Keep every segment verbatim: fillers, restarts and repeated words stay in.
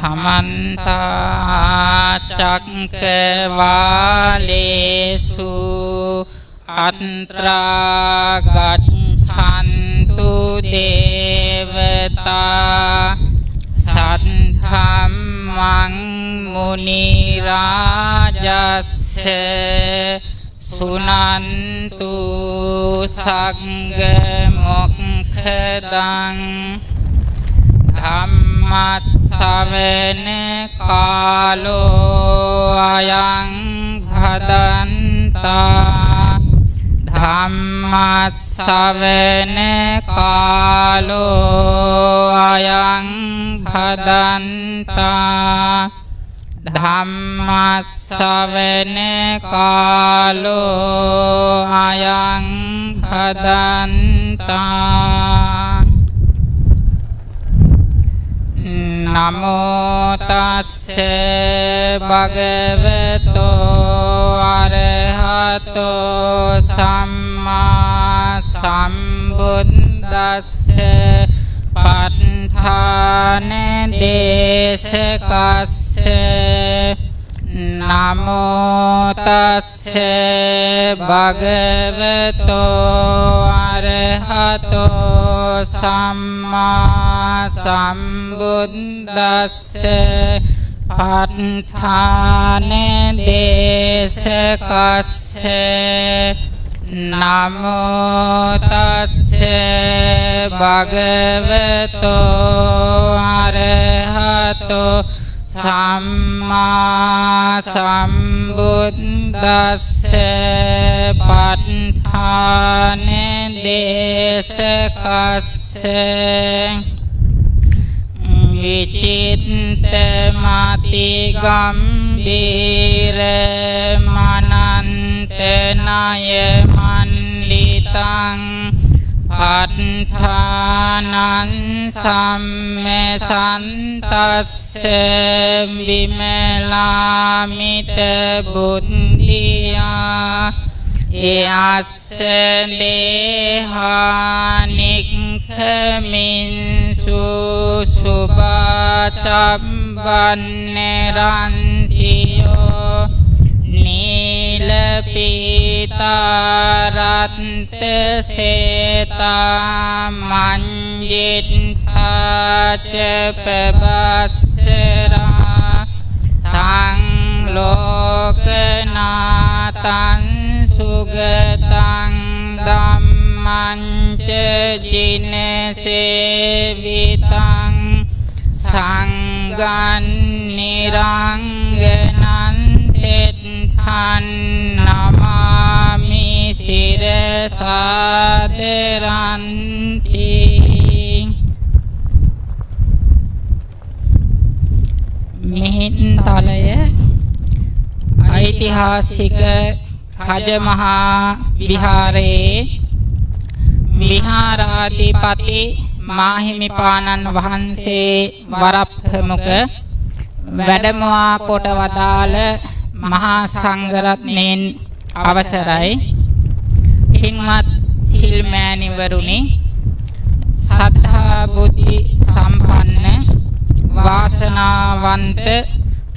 समन्ता चक्रवालेषु अत्रा गच्छन्तु देवता सद्धम्मं मुनिराजस्स सुनन्तु संघमुखदं धम्मस्सवेन कालो अयं भदन्ता धम्मस्सवेन कालो अयं भदन्ता धम्मस्सवेन कालो अयं भदन्ता नमो तस्स भगवतो अरहतो सम्मा सम्बुद्धस्स पट्ठान देशकस्स नमो तस्स भगवतो अरहतो सम्मा सम्बुद्धस्स पट्ठान देशकस्स नमो तस्स भगवतो अरहतो सम्मा सम्बुद्धस्स पट्ठान देशकस्स विचिन्तमति गम्भीर मनन्त नय मण्डितं पट्ठानं सम्यसन्तस्स विमलामित बुद्धिया यस्य देहानिखमिंसु सुभाचम्बन्नरंसियो नीलपीतारन्तसेता मञ्जिन्था च प्रभस्स तां लोकनाथं सुगतं धम्मं च जिनसेवितं संघं निरंगनं सिद्धं नमामि शिरसा धरान्ति මිහින්තලය ඓතිහාසික රජමහා විහාරයේ විහාරාධිපති මාහිමිපාණන් වහන්සේ වරප්‍රමුඛ වැඩමවා කොට වදාළ මහා සංඝරත්නයෙන් අවසරයි. හික්මත් සිල්මෑණිවරුනි, සද්ධා බුද්ධි සම්පන්න වාසනාවන්ත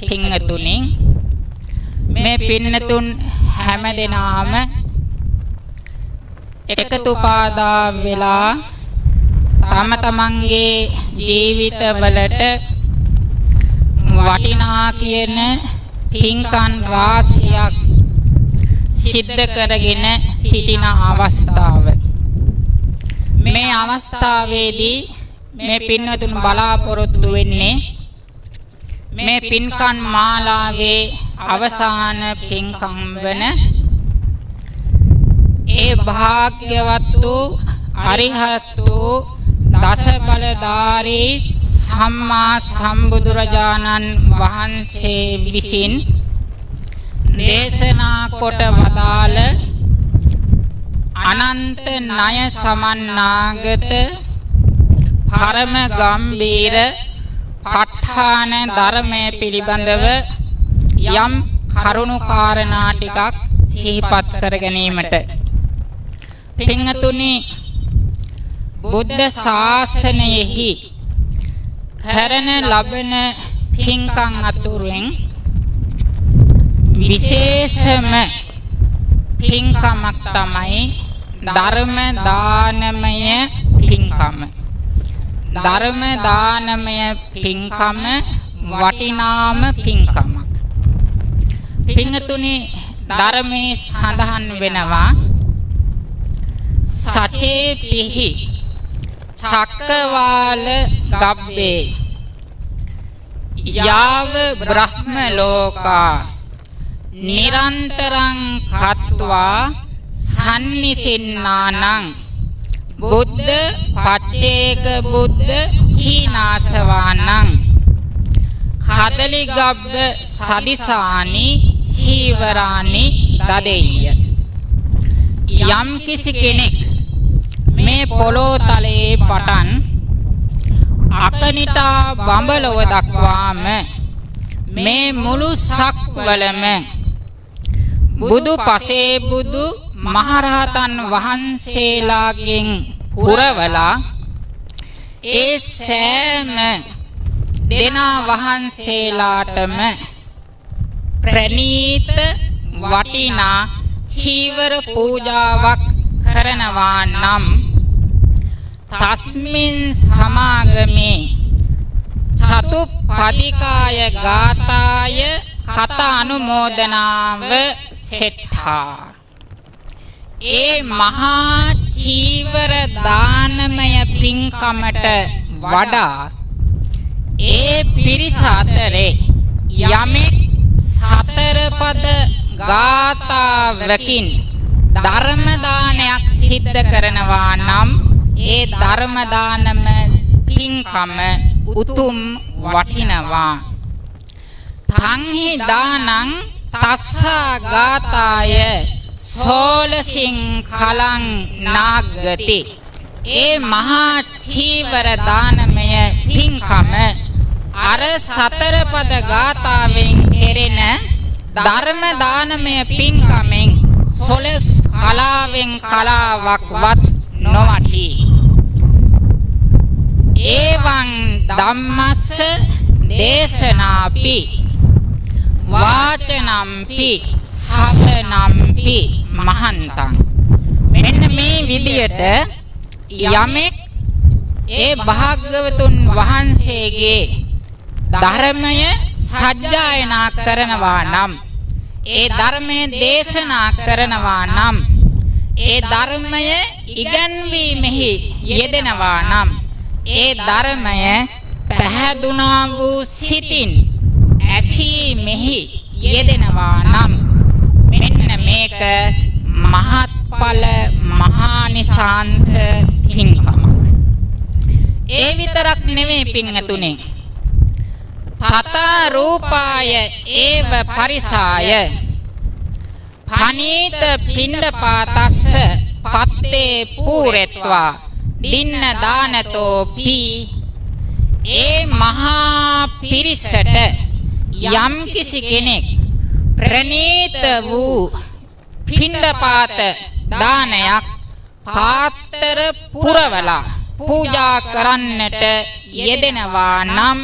පින්නතුනි, මේ පින්නතුන් හැමදෙනාම එකතු පාදා වෙලා තම තමන්ගේ ජීවිතවලට වටිනා කියන පින්කම් රාශියක් සිද්ධ කරගෙන සිටින අවස්ථාව. මේ අවස්ථාවේදී මේ පින්වතුන් බලාපොරොත්තු වෙන්නේ මේ පින්කම් මාලාවේ අවසාන පින්කම් වන ඒ භාග්‍යවත් වූ අරිහත් වූ දස බලධාරී සම්මා සම්බුදුරජාණන් වහන්සේ විසින් දේශනා කොට වදාළ අනන්ත ණය සමන්නාගත පරම ගම්බීර පට්ඨාන ධර්මයේ පිළිබඳව යම් කරුණු කාරණා ටිකක් සිහිපත් කර ගැනීමට. පින්තුනි, බුද්ධ ශාසනයෙහි කරන ලබන පින්කම් අතුරුෙන් විශේෂම පින්කමක් තමයි ධර්ම දානමය පින්කම. ධර්ම දානමය පින්කම වටිනාම පින්කමක්. පින්තුනි, ධර්මයේ සඳහන් වෙනවා සචේ පිහි චක්කවාල ගබ්බේ යාව බ්‍රහ්ම ලෝකා නිරන්තරං කත්වා සම්නිසින්නානං බුද්ධ පච්චේක බුද්ධ හීනාසවානං කදලිගබ්බ සදිසානි චීවරානි දදෙය්‍ය. යම් කිසි කෙනෙක් මේ පොළොව තලයේ පටන් අකනිටා බඹලොව දක්වාම මේ මුළු සක්වලම බුදු පසේ බුදු මහරහතන් වහන්සේලාගෙන් පුරවලා ඒ සෑම දෙනා වහන්සේලාටම ප්‍රණීත වටිනා චීවර පූජාවක් කරනවා නම් තස්මින් සමාගමේ චතුප්පදිකාය ගාථාය කතා අනුමෝදනාව සෙට්ඨා. ඒ මහා චීවර දානමය පින්කමට වඩා ඒ පිරිස අතරේ යමෙක් සතරපද ගාථාවකින් ධර්ම දානයක් සිද්ධ කරනවා නම් ඒ ධර්ම දානම පින්කම උතුම් වටිනවා. තංහි දානං තස්සා ගාතාය සෝලසින් කලං නාග්ගති. ඒ මහා චීවර දානමය පින්කම අර සතරපද ගාතාවෙන් කෙරෙන ධර්ම දානමය පින්කමෙන් සොලස් කලාවෙන් කලාවක්වත් නොවටි. ඒවං ධම්මස්ස දේශනාපි වාචනම්පි සබනම්පි මහන්තං. මෙන්න මේ විදියට යමෙක් ඒ භාග්‍යවතුන් වහන්සේගේ ධර්මය සජ්ජායනා කරනවා නම්, ඒ ධර්මයේ දේශනා කරනවා නම්, ඒ ධර්මය ඉගැන්වීමෙහි යෙදෙනවා නම්, ඒ ධර්මය පැහැදුනා වූ සිතින් ඇසීමෙහි යෙදෙනවා නම්, මෙන්න මේක මහත්ඵල මහානිසංස පින්කමක්. ඒ විතරක් නෙමෙයි පින්තුනේ, තථා රූපාය ඒව පරිසාය පනීත පිණ්ඩපාතස්ස පත්තේ පූරෙත්වා දින්න දානතෝ පී. ඒ මහා පිරිසට යම් කිසි කෙනෙක් ප්‍රණීත වූ පිණ්ඩපාත දානයක් පාත්‍ර පුරවලා පූජා කරන්නට යෙදෙනවා නම්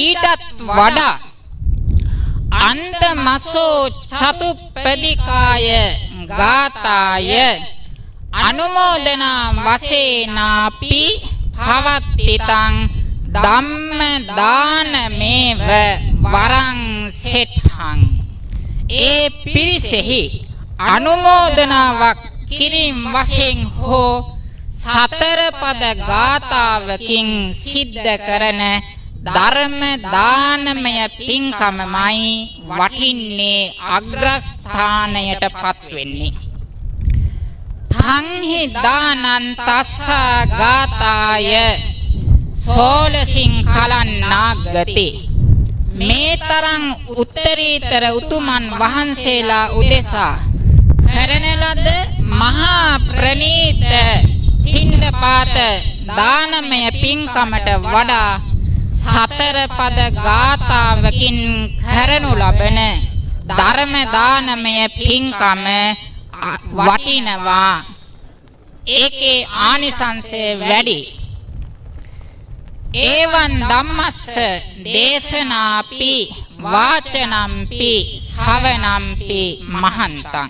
ඊටත් වඩා අන්තමසෝ චතුප්පදිකාය ගාතාය අනුමෝදනා වසේනාපි භවත්තිතං ධම්ම දානමේව වරං සෙට්ඨං. ඒ පිරිසෙහි අනුමෝදනාවක් කිරීම වශයෙන් හෝ සතරපද ගාතාවකින් සිද්ධ කරන ධර්ම දානමය පින්කමමයි වටින්නේ, අග්‍රස්ථානයට පත් වෙන්නේ. තංහි දානං තස්සා ගාතාය සෝලසින් කලං නාග්ගති. මේ තරම් උත්තරීතර උතුමන් වහන්සේලා උදෙසා කරන ලද මහා ප්‍රණීත පිණ්ඩපාත දානමය පින්කමට වඩා සතරපද ගාථාවකින් කරනු ලබන ධර්ම දානමය පින්කම වටිනවා. ඒකේ ආනිසංසය වැඩි. एवं धम्मस्य देशनापि वाचनम्पि श्रवणम्पि महन्तम्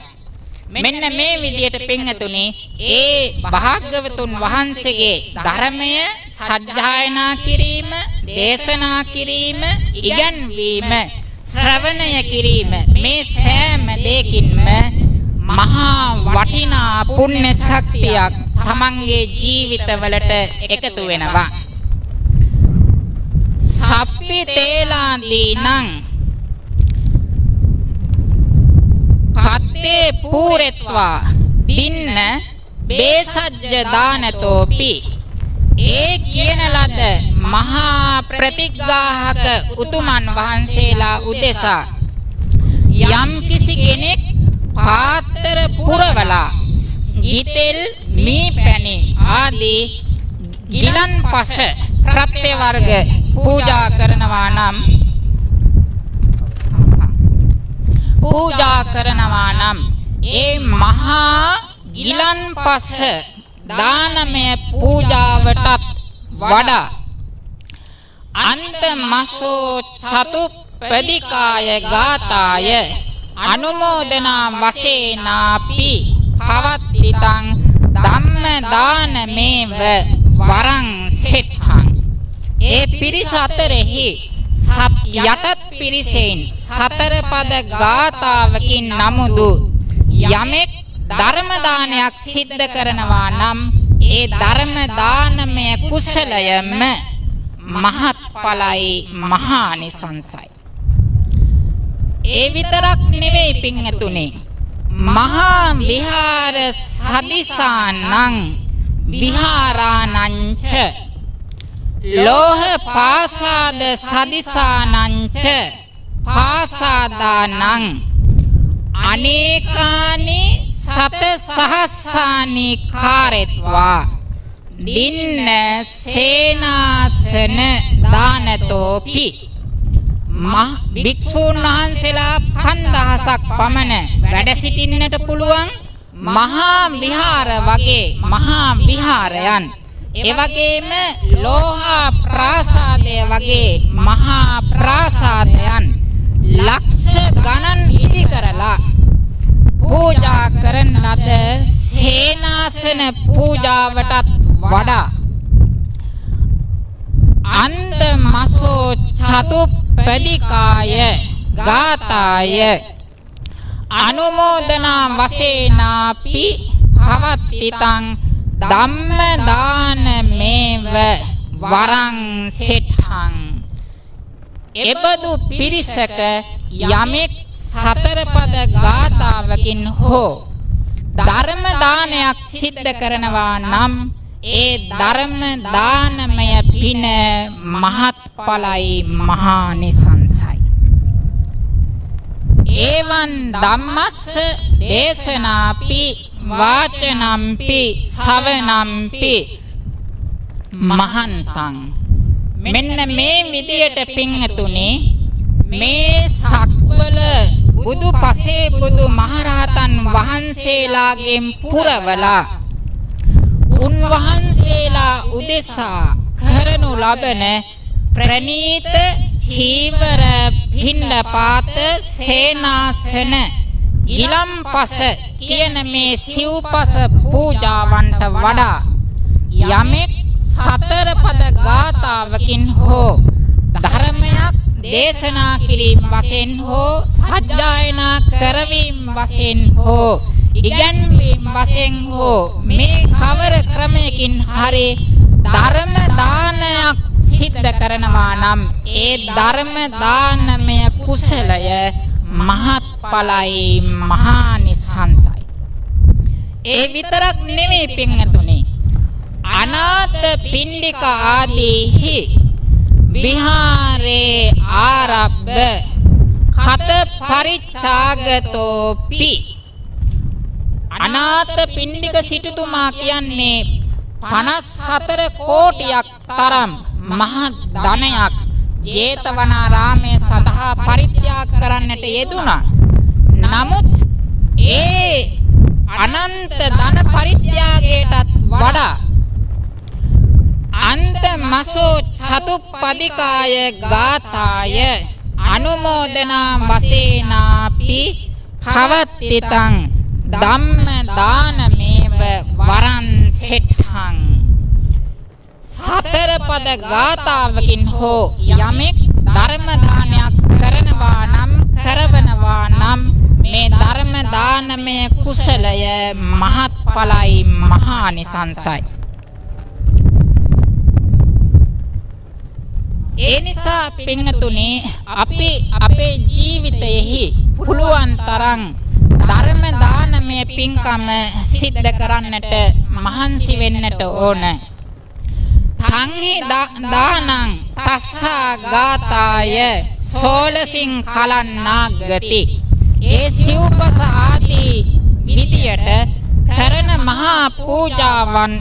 මෙන්න මේ විදියට පින්තුනේ ඒ භාග්‍යවතුන් වහන්සේගේ ධර්මය සජ්ජායනා කිරීම, දේශනා කිරීම, ඉගැන්වීම, ශ්‍රවණය කිරීම මේ සෑම දෙයකින්ම මහා වටිනා පුණ්‍ය ශක්තියක් තමන්ගේ ජීවිතවලට එකතු වෙනවා. සප්පි තේලාදීනං තත්තේ පූරෙත්වා දින්න බේසජ්ජ දානතෝපි ඒ කියන ලද මහා ප්‍රතිග්‍රාහක උතුමන් වහන්සේලා උදෙසා යම් කිසි කෙනෙක් පාත්‍ර පුරවලා ගිතෙල් මී පැණි ආදී ගිලන්පස ප්‍රත්‍ය වර්ග පූජා කරනවා නම් පූජා කරනවා නම් ඒ මහා ගිලන්පස දානමය පූජාවටත් වඩා අන්තමසෝ චතුප්පදිකාය ගාතාය අනුමෝදනා වසේනාපි පවත්තිතං ධම්ම දානමේව වරං සෙට්ඨං ඒ පිරිස අතරෙහි සත් යටත් පිරිසෙන් සතර පද ගාථාවකින් නමුදු යමෙක් ධර්ම දානයක් සිද්ධ කරනවා නම් ඒ ධර්ම දානමය කුසලයම මහත්ඵලයි මහානිසංසයි. ඒ විතරක් නෙවෙයි පින්තුනේ මහා විහාර සදිසානං විහාරානංච ලෝහ පාසාද සදිසානංච පාසාදානං අනේකානි සත සහස්සානි කාරෙත්වා දින්න සේනාසන දානතෝපි මහ භික්ෂූන් වහන්සේලා පන්දහසක් පමණ වැඩ සිටින්නට පුළුවන් මහා විහාර වගේ මහා විහාරයන් එවැගේම ලෝහා ප්‍රාසාදය වගේ මහා ප්‍රාසාදයන් ලක්ෂ ගණන් ඉදි කරලා පූජා කරන ලද සේනාසන පූජාවටත් වඩා අන්තමසෝ චතුප්පදිකාය ගාතාය අනුමෝදනා වසේනාපි භවත්තිතං ධම්ම දානමේව වරං සෙට්ඨං එබඳු පිරිසක යමෙක් සතර පද ගාථාවකින් හෝ ධර්ම දානයක් සිද්ධ කරනවා නම් ඒ ධර්ම දානමය පින මහත්ඵලයි මහානිසංසයි. එවං ධම්මස්ස දේශනාපි වාචනම්පි සවනම්පි මහන්තං මෙන්න මේ විදියට පින්තුනේ මේ සක්වල බුදු පසේ බුදු මහරහතන් වහන්සේලාගෙන් පුරවලා උන්වහන්සේලා උදෙසා කරනු ලබන ප්‍රණීත චීවර පිණ්ඩපාත සේනාසන ගිලම්පස කියන මේ සිව්පස පූජාවන්ට වඩා යමෙක් සතර පද ගාථාවකින් හෝ ධර්මයක් දේශනා කිරීම වශයෙන් හෝ සජ්ජායනා කරවීම වශයෙන් හෝ ඉගැන්වීම වශයෙන් හෝ මේ කවර ක්‍රමයකින් හරි ධර්ම දානයක් සිද්ධ කරනවා නම් ඒ ධර්ම දානමය කුසලය මහත්ඵලයි මහානිසංසයි. ඒ විතරක් නෙවෙයි පින්තුනේ අනාථ පිණ්ඩික ආදීහි විහාරේ ආරබ්බ කත පරිච්ඡාගතෝපි අනාථ පිණ්ඩික සිටුතුමා කියන්නේ පනස් හතර කෝටියක් තරම් මහත් ධනයක් ජේතවනාරාමයේ සඳහා පරිත්‍යාග කරන්නට යෙදුණා. නමුත් ඒ අනන්ත ධන පරිත්‍යාගයටත් වඩා අන්තමසෝ छतुप्पदिकाय गाताय अनुमोदना वसेनापि भवत्तितं धम्म दानमेव वरं सिद्धं सतर पद गातावकिन हो यमेक धर्म दानයක් කරනවා නම් කරවනවා නම් මේ ධර්ම දානමය කුසලය මහත්ඵලයි මහා නිසංසයි. ඒ නිසා පින්තුනේ අපි අපේ ජීවිතයේහි පුළුවන් තරම් ධර්ම දානමය පින්කම සිද්ධ කරන්නට මහන්සි වෙන්නට ඕන. තංහි දානං තස්සා ගාතාය සෝලසින් කලන්නාගති. ඒ සිව්පස ආදී විදියට කරන මහා පූජාවන්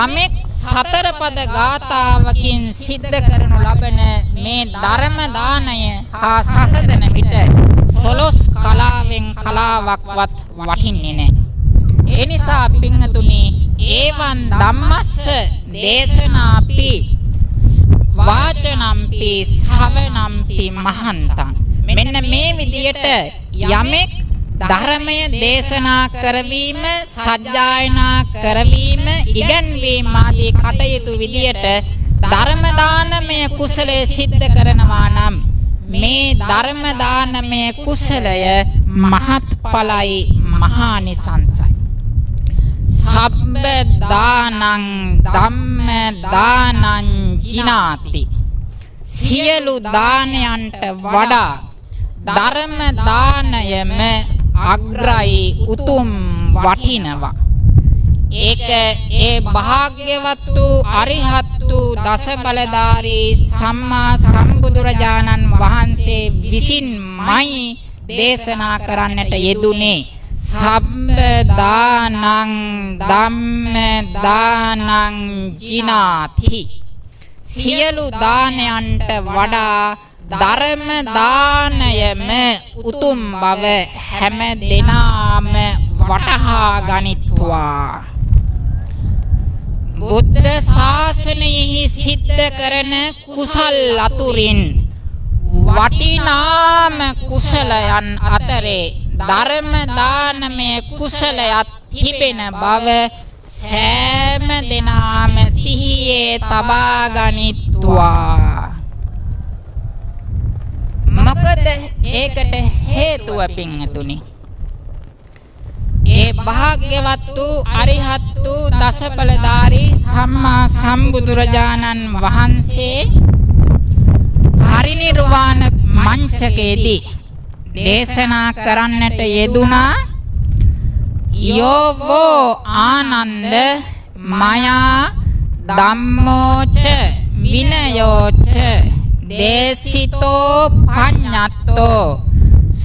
යමෙක් සතර පද ගාතාවකින් සිද්ධ කරනු ලබන මේ ධර්ම දානය හා සසදන විට සොළොස් කලාවෙන් කලාවක්වත් වටින්නේ නැහැ. ඒ නිසා පින්තුනි ඒවන් ධම්මස්ස දේශනාපි වාචනම්පි සවනම්පි මහන්තං. මෙන්න මේ විදියට යමෙක් ධර්මය දේශනා කරවීම සජ්ජායනා කරවීම ඉගැන්වීම ආදී කටයුතු විදියට ධර්ම දානමය කුසලයේ සිද්ධ කරනවා නම් මේ ධර්ම දානමය කුසලය මහත්ඵලයි මහා නිසංසයි. සබ්බ දානං ධම්ම දානං ජිනාති. සියලු දානයන්ට වඩා ධර්ම දානයම අග්‍රයි උතුම් වටිනවා. ඒක ඒ භාග්‍යවත් වූ අරිහත් වූ දස බලධාරී සම්මා සම්බුදුරජාණන් වහන්සේ විසින්මයි දේශනා කරන්නට යෙදුනේ. සබ්බ දානං ධම්ම දානං ජිනාති. සියලු දානයන්ට වඩා ධර්ම දානයම උතුම් බව හැම දිනාම වටහා ගනිත්වා. බුද්ධ ශාසනයෙහි සිද්ධ කරන කුසල් අතුරින් වටිනාම කුසලයන් අතරේ ධර්ම දානමය කුසලයක් තිබෙන බව සෑම දිනාම සිහියේ තබා ගනිත්වා. මොකද ඒකට හේතුව පින්තුනි ඒ භාග්‍යවත් වූ අරිහත් වූ දස බලධාරී සම්මා සම්බුදුරජාණන් වහන්සේ පරිනිර්වාණ මංචකයේදී දේශනා කරන්නට යෙදුනා. යෝවෝ ආනන්ද මයා ධම්මෝච විනයෝච දේසිතෝ පඤ්ඤත්තෝ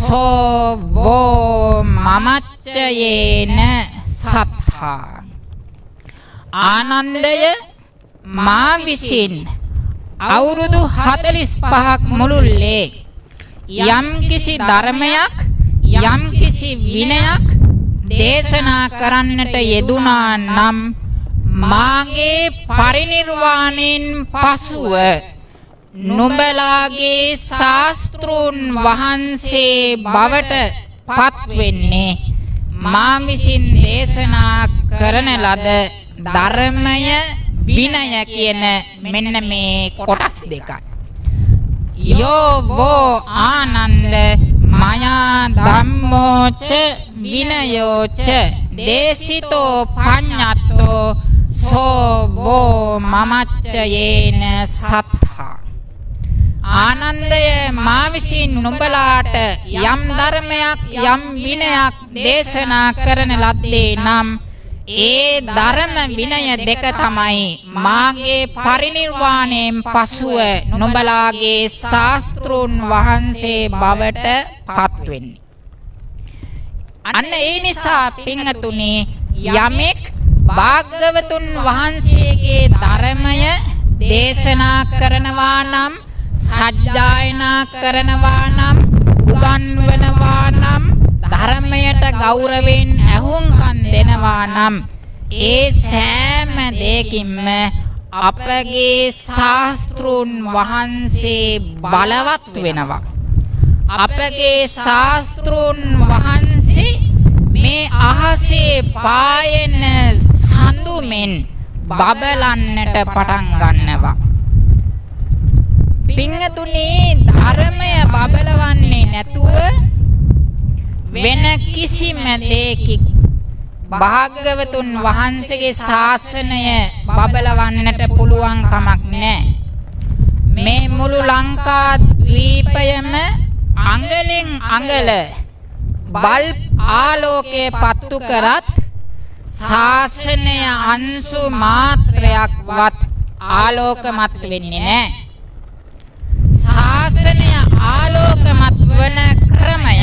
සෝ වෝ මමච්චයේන සත්තා. ආනන්දය මා විසින් අවුරුදු හතළිස් පහක් මුළුල්ලේ යම් කිසි ධර්මයක් යම් කිසි විනයක් දේශනා කරන්නට යෙදුනා නම් මාගේ පරිනිර්වාණයෙන් පසුව නුඹලාගේ ශාස්ත්‍රූන් වහන්සේ බවට පත්වෙන්නේ මා විසින් දේශනා කරන ලද ධර්මය විනය කියන මෙන්න මේ කොටස් දෙකයි. යෝ වෝ ආනන්ද මයා ධම්මෝච විනයෝච දේසිතෝ පඤ්ඤත්තෝ සෝ වෝ මමච්චයේන සත්තා. ආනන්දය මා විසින් නුඹලාට යම් ධර්මයක් යම් විනයක් දේශනා කරන ලද්දේ නම් ඒ ධර්ම විනය දෙක තමයි මාගේ පරිනිර්වාණයෙන් පසුව නුඹලාගේ ශාස්ත්‍රූන් වහන්සේ බවට පත්වෙන්නේ. අන්න ඒ නිසා පින්තුනි යමෙක් භාග්‍යවතුන් වහන්සේගේ ධර්මය දේශනා කරනවා නම් සජ්ජායනා කරනවා නම් උගන්වනවා නම් ධර්මයට ගෞරවයෙන් ඇහුම්කන් දෙනවා නම් ඒ සෑම දෙයකින්ම අපගේ ශාස්තෘන් වහන්සේ බලවත් වෙනවා. අපගේ ශාස්තෘන් වහන්සේ මේ අහසේ පායන සඳුමෙන් බබලන්නට පටන් ගන්නවා. පින්තුනි, ධර්මය බබලවන්නේ නැතුව වෙන කිසිම දෙයකින් භාග්‍යවතුන් වහන්සේගේ ශාසනය බබලවන්නට පුළුවන් කමක් නැහැ. මේ මුළු ලංකා ද්වීපයම අඟලෙන් අඟල බල්බ් ආලෝකයේ පත්තු කරත් ශාසනය අංශු මාත්‍රයක්වත් ආලෝකමත් වෙන්නේ නැහැ. ශාසනය ආලෝකමත් වන ක්‍රමය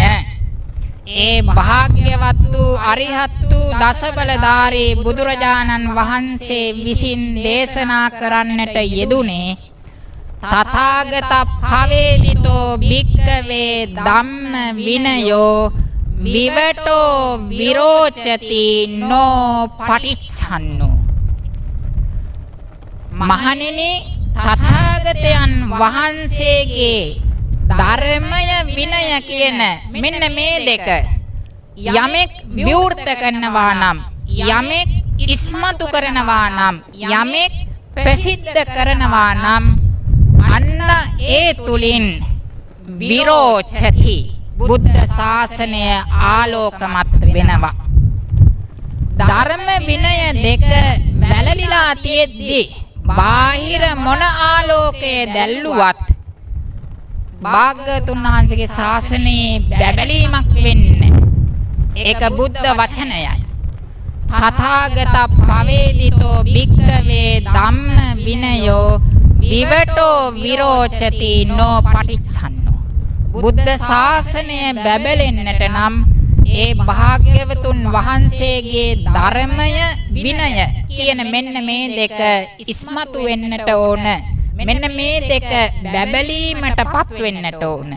ඒ භාග්‍යවත්තු අරිහත්තු දසබලධාරී බුදුරජාණන් වහන්සේ විසින් දේශනා කරන්නට යෙදුනේ තථාගත භවේදිතෝ භික්ඛවේ ධම්ම විනයෝ විවටෝ විරෝචති නෝ පටිච්ඡන්නෝ. මහණෙනි, තථාගතයන් වහන්සේගේ ධර්මය විනය කියන මෙන්න මේ දෙක යමෙක් විවෘත කරනවා නම්, යමෙක් ඉස්මතු කරනවා නම්, යමෙක් ප්‍රසිද්ධ කරනවා නම් අන්න ඒ තුලින් විරෝචති බුද්ධ ශාසනය ආලෝකමත් වෙනවා. ධර්ම විනය දෙක වැළලීලා තියෙද්දී බාහිර මොන ආලෝකයේ දැල්ලුවත් භාග්‍යවතුන් වහන්සේගේ ශාසනයේ බැබලීමක් වෙන්නේ ඒක බුද්ධ වචනයයි. තථාගත භවේදිතෝ භික්ඛවේ ධම්ම විනයෝ විවටෝ විරෝචති නෝ පටිච්ඡන්නෝ. බුද්ධ ශාසනය බැබලෙන්නට නම් ඒ භාග්‍යවතුන් වහන්සේගේ ධර්මය විනය කියන මෙන්න මේ දෙක ඉස්මතු වෙන්නට ඕන. මෙන්න මේ දෙක බැබලීමටපත් වෙන්නට ඕන.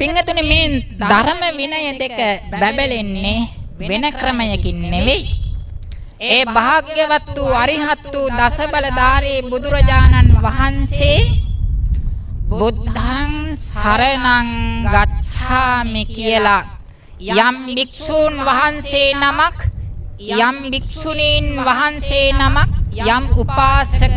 පින්වතුනි, මේ ධර්ම විනය දෙක බැබලෙන්නේ වෙන ක්‍රමයකින් නෙවෙයි. ඒ භාග්‍යවත් වූ අරිහත් වූ දසබලධාරී බුදුරජාණන් වහන්සේ බුද්ධං සරණං ගච්ඡාමි කියලා යම් භික්ෂූන් වහන්සේ නමක්, යම් භික්ෂුණීන් වහන්සේ නමක්, යම් උපාසක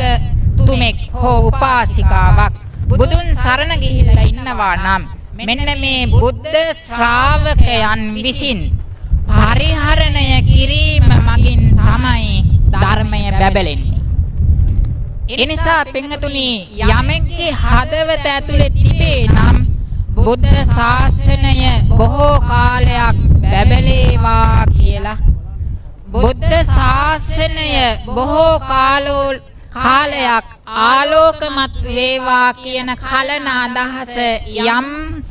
තුමෙක් හෝ උපාසිකාවක් බුදුන් සරණ ගිහිල්ලා ඉන්නවා නම් මෙන්න මේ බුද්ධ ශ්‍රාවකයන් විසින් පරිහරණය කිරීම මගින් තමයි ධර්මය බැබලෙන්නේ. ඒ නිසා පින්තුනි, යමෙක්ගේ හදවත ඇතුලේ තිබේ නම් බුද්ධ ශාසනය බොහෝ කාලයක් බැබලේවා කියලා බුද්ධ ශාසනය බොහෝ කාලෝ කාලයක් ආලෝකමත් වේවා කියන කලන අදහස යම්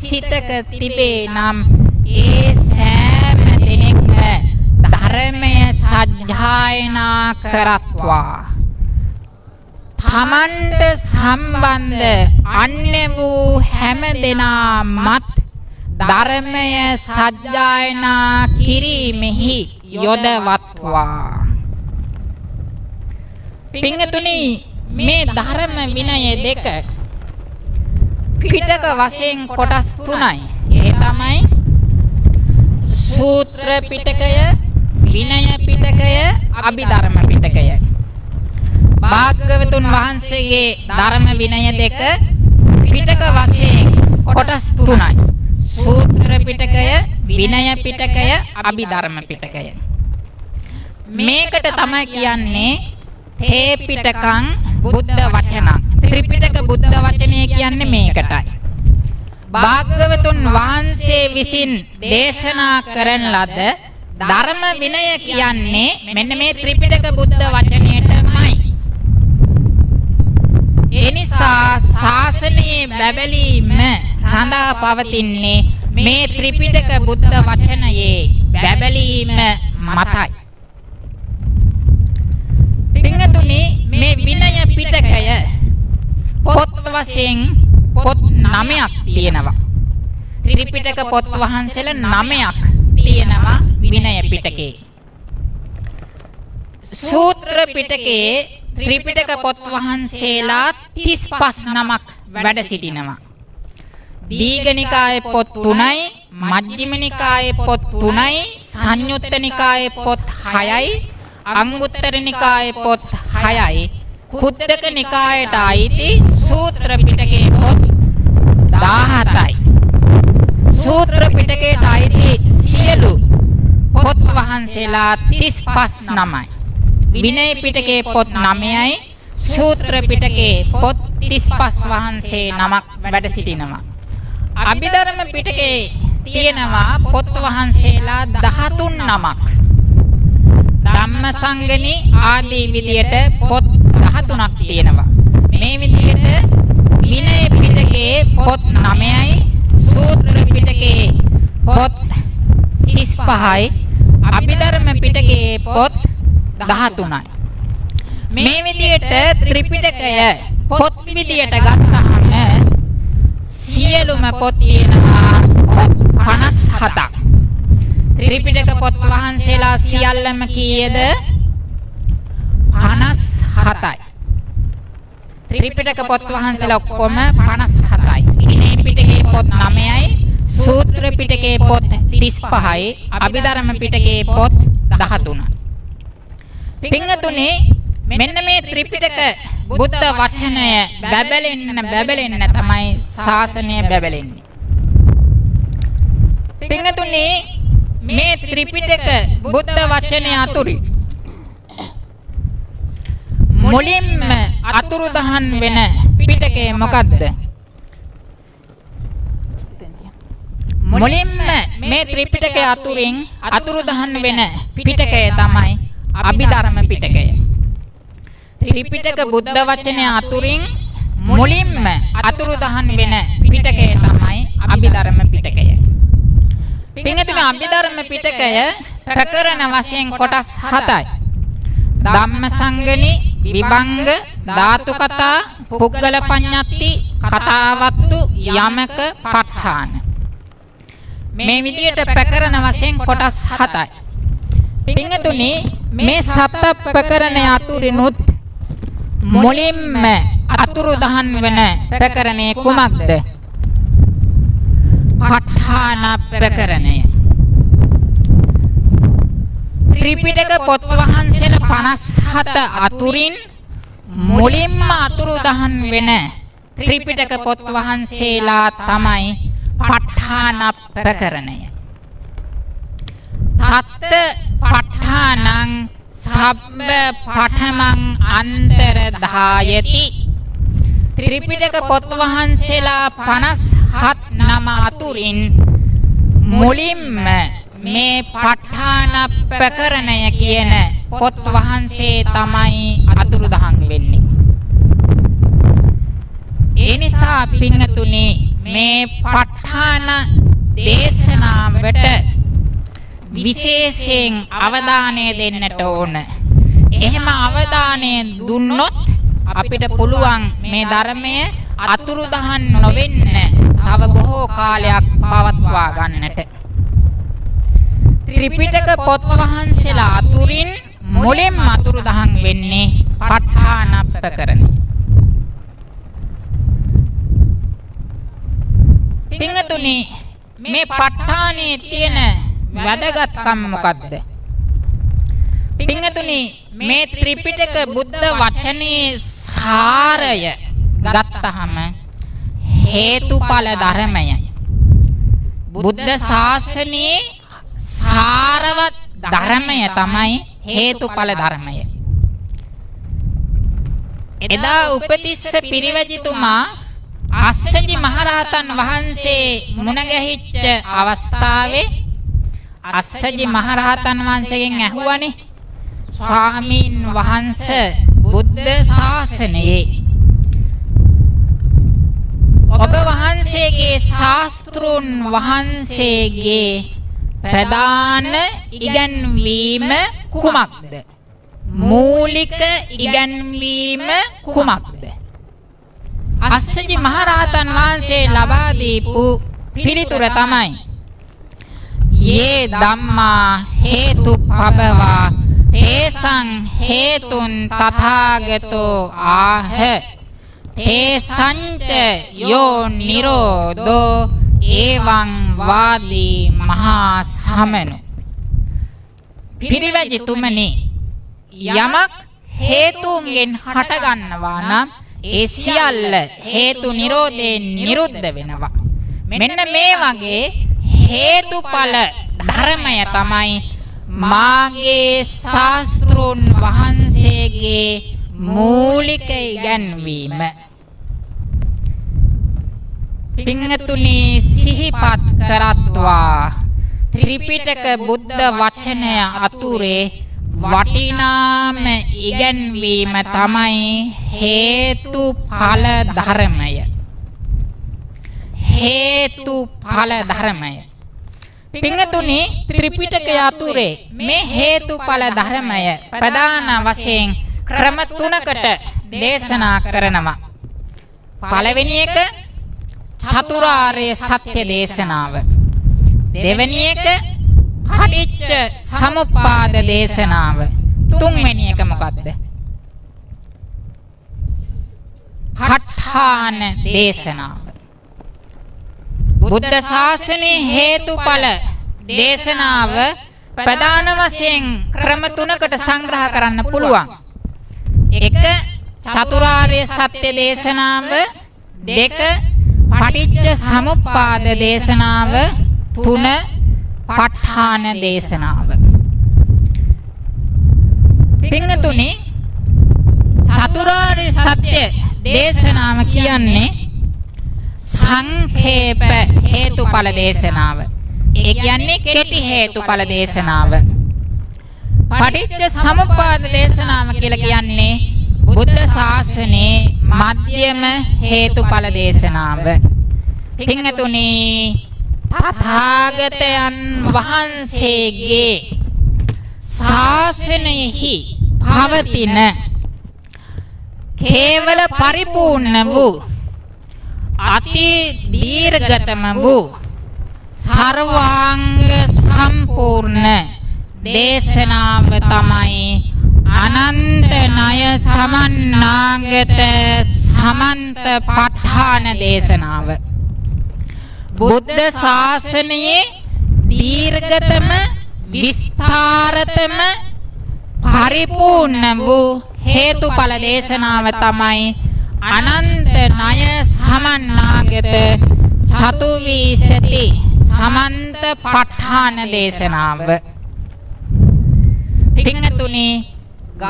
සිතක තිබේ නම් ඒ සෑම දිනෙකම ධර්මය සජ්ජායනා කරත්වා තමන්ට සම්බන්ධ අන්‍ය වූ හැම දෙනාමත් ධර්මය සජ්ජායනා කිරීමෙහි යොදවත්වා. පින්තුනි, මේ ධර්ම විනය දෙක පිටක වශයෙන් කොටස් තුනයි. ඒ තමයි සූත්‍ර පිටකය, විනය පිටකය, අභිධර්ම පිටකය. භාග්‍යවතුන් වහන්සේගේ ධර්ම විනය දෙක පිටක වශයෙන් කොටස් තුනයි. සූත්‍ර පිටකය, විනය පිටකය, අභිධර්ම පිටකය. මේකට තමයි කියන්නේ තේ පිටකං බුද්ධ වචනං. ත්‍රිපිටක බුද්ධ වචනය කියන්නේ මේකටයි. භාග්‍යවතුන් වහන්සේ විසින් දේශනා කරන ලද ධර්ම විනය කියන්නේ මෙන්න මේ ත්‍රිපිටක බුද්ධ වචනයටමයි. ඒ නිසා ශාසනයේ බැබලීම රඳා පවතින්නේ මේ ත්‍රිපිටක බුද්ධ වචනයේ බැබලීම මතයි. පින්තුනි, මේ විනය පිටකය පොත් වශයෙන් පොත් නවයක් තියෙනවා. ත්‍රිපිටක පොත් වහන්සේලා නවයක් තියෙනවා විනය පිටකේ. සූත්‍ර පිටකේ ත්‍රිපිටක පොත් වහන්සේලා තිස්පස් නමක් වැඩ සිටිනවා. දීඝ නිකායේ පොත් තුනයි, මජ්ක්‍ධිම නිකායේ පොත් තුනයි, සංයුත්ත නිකායේ පොත් හයයි, අංගුත්තර නිකායේ පොත් හයයි, කුද්දක නිකායට ආйти සූත්‍ර පිටකයේ පොත් දහහතයි. සූත්‍ර පිටකයේ ආйти සියලු පොත් වහන්සේලා තිස්පස් නමයි. විනය පිටකයේ පොත් නවයයි, සූත්‍ර පිටකයේ පොත් තිස්පස් වහන්සේ නමක් වැඩ සිටිනවා. අභිධර්ම පිටකයේ තියෙනවා පොත් වහන්සේලා දහතුන් නමක්. ධම්මසංගණි ආදී විදියට පොත් දහතුනක් තියෙනවා. මේ විදියට විනය පිටකයේ පොත් නවයයි, සූත්‍ර පිටකයේ පොත් තිස්පහයි, අභිධර්ම පිටකයේ පොත් දහතුනයි. මේ විදියට ත්‍රිපිටකය පොත් විදියට ගත්තහම සියලුම පොත් තියෙනවා පනස් හතක්. ත්‍රිපිටක පොත් වහන්සේලා සියල්ලම කීයද? පනස් හතයි. ත්‍රිපිටක පොත් වහන්සේලා ඔක්කොම පනස් හතයි. විනය පිටකේ පොත් නවයයි, සූත්‍ර පිටකේ පොත් තිස්පහයි, අභිධර්ම පිටකේ පොත් දහතුනයි. පින්වතුනි, මෙන්න මේ ත්‍රිපිටක බුද්ධ වචනය බැබලෙන්න බැබලෙන්න තමයි ශාසනය බැබලෙන්නේ. පින්වතුනි, මේ ත්‍රිපිටක බුද්ධ වචනය අතුරු මුලින්ම අතුරුදහන් වෙන පිටකය මොකද්ද? මුලින්ම මේ ත්‍රිපිටකය අතුරින් අතුරුදහන් වෙන පිටකය තමයි අභිධර්ම පිටකය. ත්‍රිපිටක බුද්ධ වචනය අතුරින් මුලින්ම අතුරුදහන් වෙන පිටකය තමයි අභිධර්ම පිටකය. පින්වතුනි, අභිධර්ම පිටකය ප්‍රකරණ වශයෙන් කොටස් හතයි. ධම්මසංගණි, විභංග, ධාතු කතා, පුද්ගල පඤ්ඤත්ති, කතාවත්තු, යමක, පඨාන. මේ විදියට ප්‍රකරණ වශයෙන් කොටස් හතයි. පින්වතුනි, මේ සත ප්‍රකරණය අතුරිනුත් මුලින්ම අතුරුදහන් වෙන ප්‍රකරණය කුමක්ද? පඨාන ප්‍රකරණය. ත්‍රිපිටක පොත් වහන්සේලා පනස් හත අතුරින් මුලින්ම අතුරුදහන් වෙන ත්‍රිපිටක පොත් වහන්සේලා තමයි පඨාන ප්‍රකරණය. තත්ත පඨානං සබ්බ පඨමං අන්තරදායති. ත්‍රිපිටක පොත් වහන්සේලා පනස් හත් නම අතුරින් මුලින්ම මේ පඨාන ප්‍රකරණය කියන පොත් වහන්සේ තමයි අතුරුදහන් වෙන්නේ. ඒ නිසා පින්තුනි, මේ පඨාන දේශනාවට විශේෂයෙන් අවධානය දෙන්නට ඕන. එහෙම අවධානය දුන්නොත් අපිට පුළුවන් මේ ධර්මය අතුරුදහන් නොවෙන්න තව බොහෝ කාලයක් පවත්වා ගන්නට. ත්‍රිපිටක පොත් වහන්සේලා අතුරින් මුලින්ම අතුරුදහන් වෙන්නේ පඨාන ප්‍රකරණය. පින්වතුනි, මේ පඨානයේ තියෙන වැදගත්කම මොකද්ද? පින්වතුනි, මේ ත්‍රිපිටක බුද්ධ වචනේ සාරය ගත්තහම හේතුඵල ධර්මයයි. බුද්ධ ශාසනයේ සාරවත් ධර්මය තමයි හේතුඵල ධර්මය. එදා උපතිස්ස පිරිවැජිතුමා අස්සජි මහරහතන් වහන්සේ මුණ ගැහිච්ච අවස්ථාවේ අස්සජි මහරහතන් වහන්සේගෙන් ඇහුවනේ, ස්වාමීන් වහන්සේ, බුද්ධ ශාසනයේ ඔබ වහන්සේගේ ශාස්ත්‍රුන් වහන්සේගේ ප්‍රධාන ඉගැන්වීම කුමක්ද? මූලික ඉගැන්වීම කුමක්ද? අස්සජි මහරහතන් වහන්සේ ලබා දීපු පිළිතුර තමයි යේ ධම්මා හේතුපබවා เทสังเหตุนตถาเกโตอาเหเทสัญเจโยนิโรโดเอวังวาดีมหาสมนุพิริวจิตุมณียมักเหตุเงินหัตกันวานะเอเชียลเหตุนิโรเดนิรุดเดวินวะเมนนเมวังเกเหตุพัลธรรมยตมัยมาเกศาสตรุนวหันเสเกมูลิกยันวีมะพิงตุนีสิหิปัตกรัตวาทริปิตกบุตตวัชเนอตุเรวัตินามอิยันวีมะทำไมเหตุพัลธรรมยเหตุพัลธรรมยพิงตุนีทริปิตกยาตุเรเมเหตุพัลธรรมยปดานาวเสงครมตุนักตะเดชนาครณวะพาลเวนีเกชัตุราเรสัตยเดชนาวะเดวนีเกผลิจสมุปปาดเดชนาวะตุงเมนีเกมกัดเดพัทธานเดชนาวะบุตรศาสนีเหตุปัลเดชนาวะปดานวสิงครมตุนักตะสังกรหการณปุลวะเอกชัตุราเรสัตยเดชนาวะเด็กปฏิจจสมุปปาดเดชนาวะทุนปัฏฐานเดชนาวะพิงตุนีชัตุราเรสัตยเดชนามคียันเนสังเขปเหตุปัลเดชนาวะเอกยันเนเกติเหตุปัลเดชนาวะปฏิจจสมุปปาดเดชนามคีลยันเนบุตรศาสนีมัธยมเหตุปัลเดชนาวะพิงตุนีตถาคตอันวหันเสเกศาสนีหิภาวตินะเควลปริปูร์ณวุอติดีรกตมวุสารวังสัมปูร์ณเดชนาวะตมัยอนันตนายสมันนางเตสมันตปัฏฐานเดชนาวะบุตรศาสนีดีรกตมวิสตารตมภาริปูนวุเหตุปัลเดชนาวะตมัยอนันตนายสมันนางเตชตุวิสติสมันตปัฏฐานเดชนาวะพิงตุนี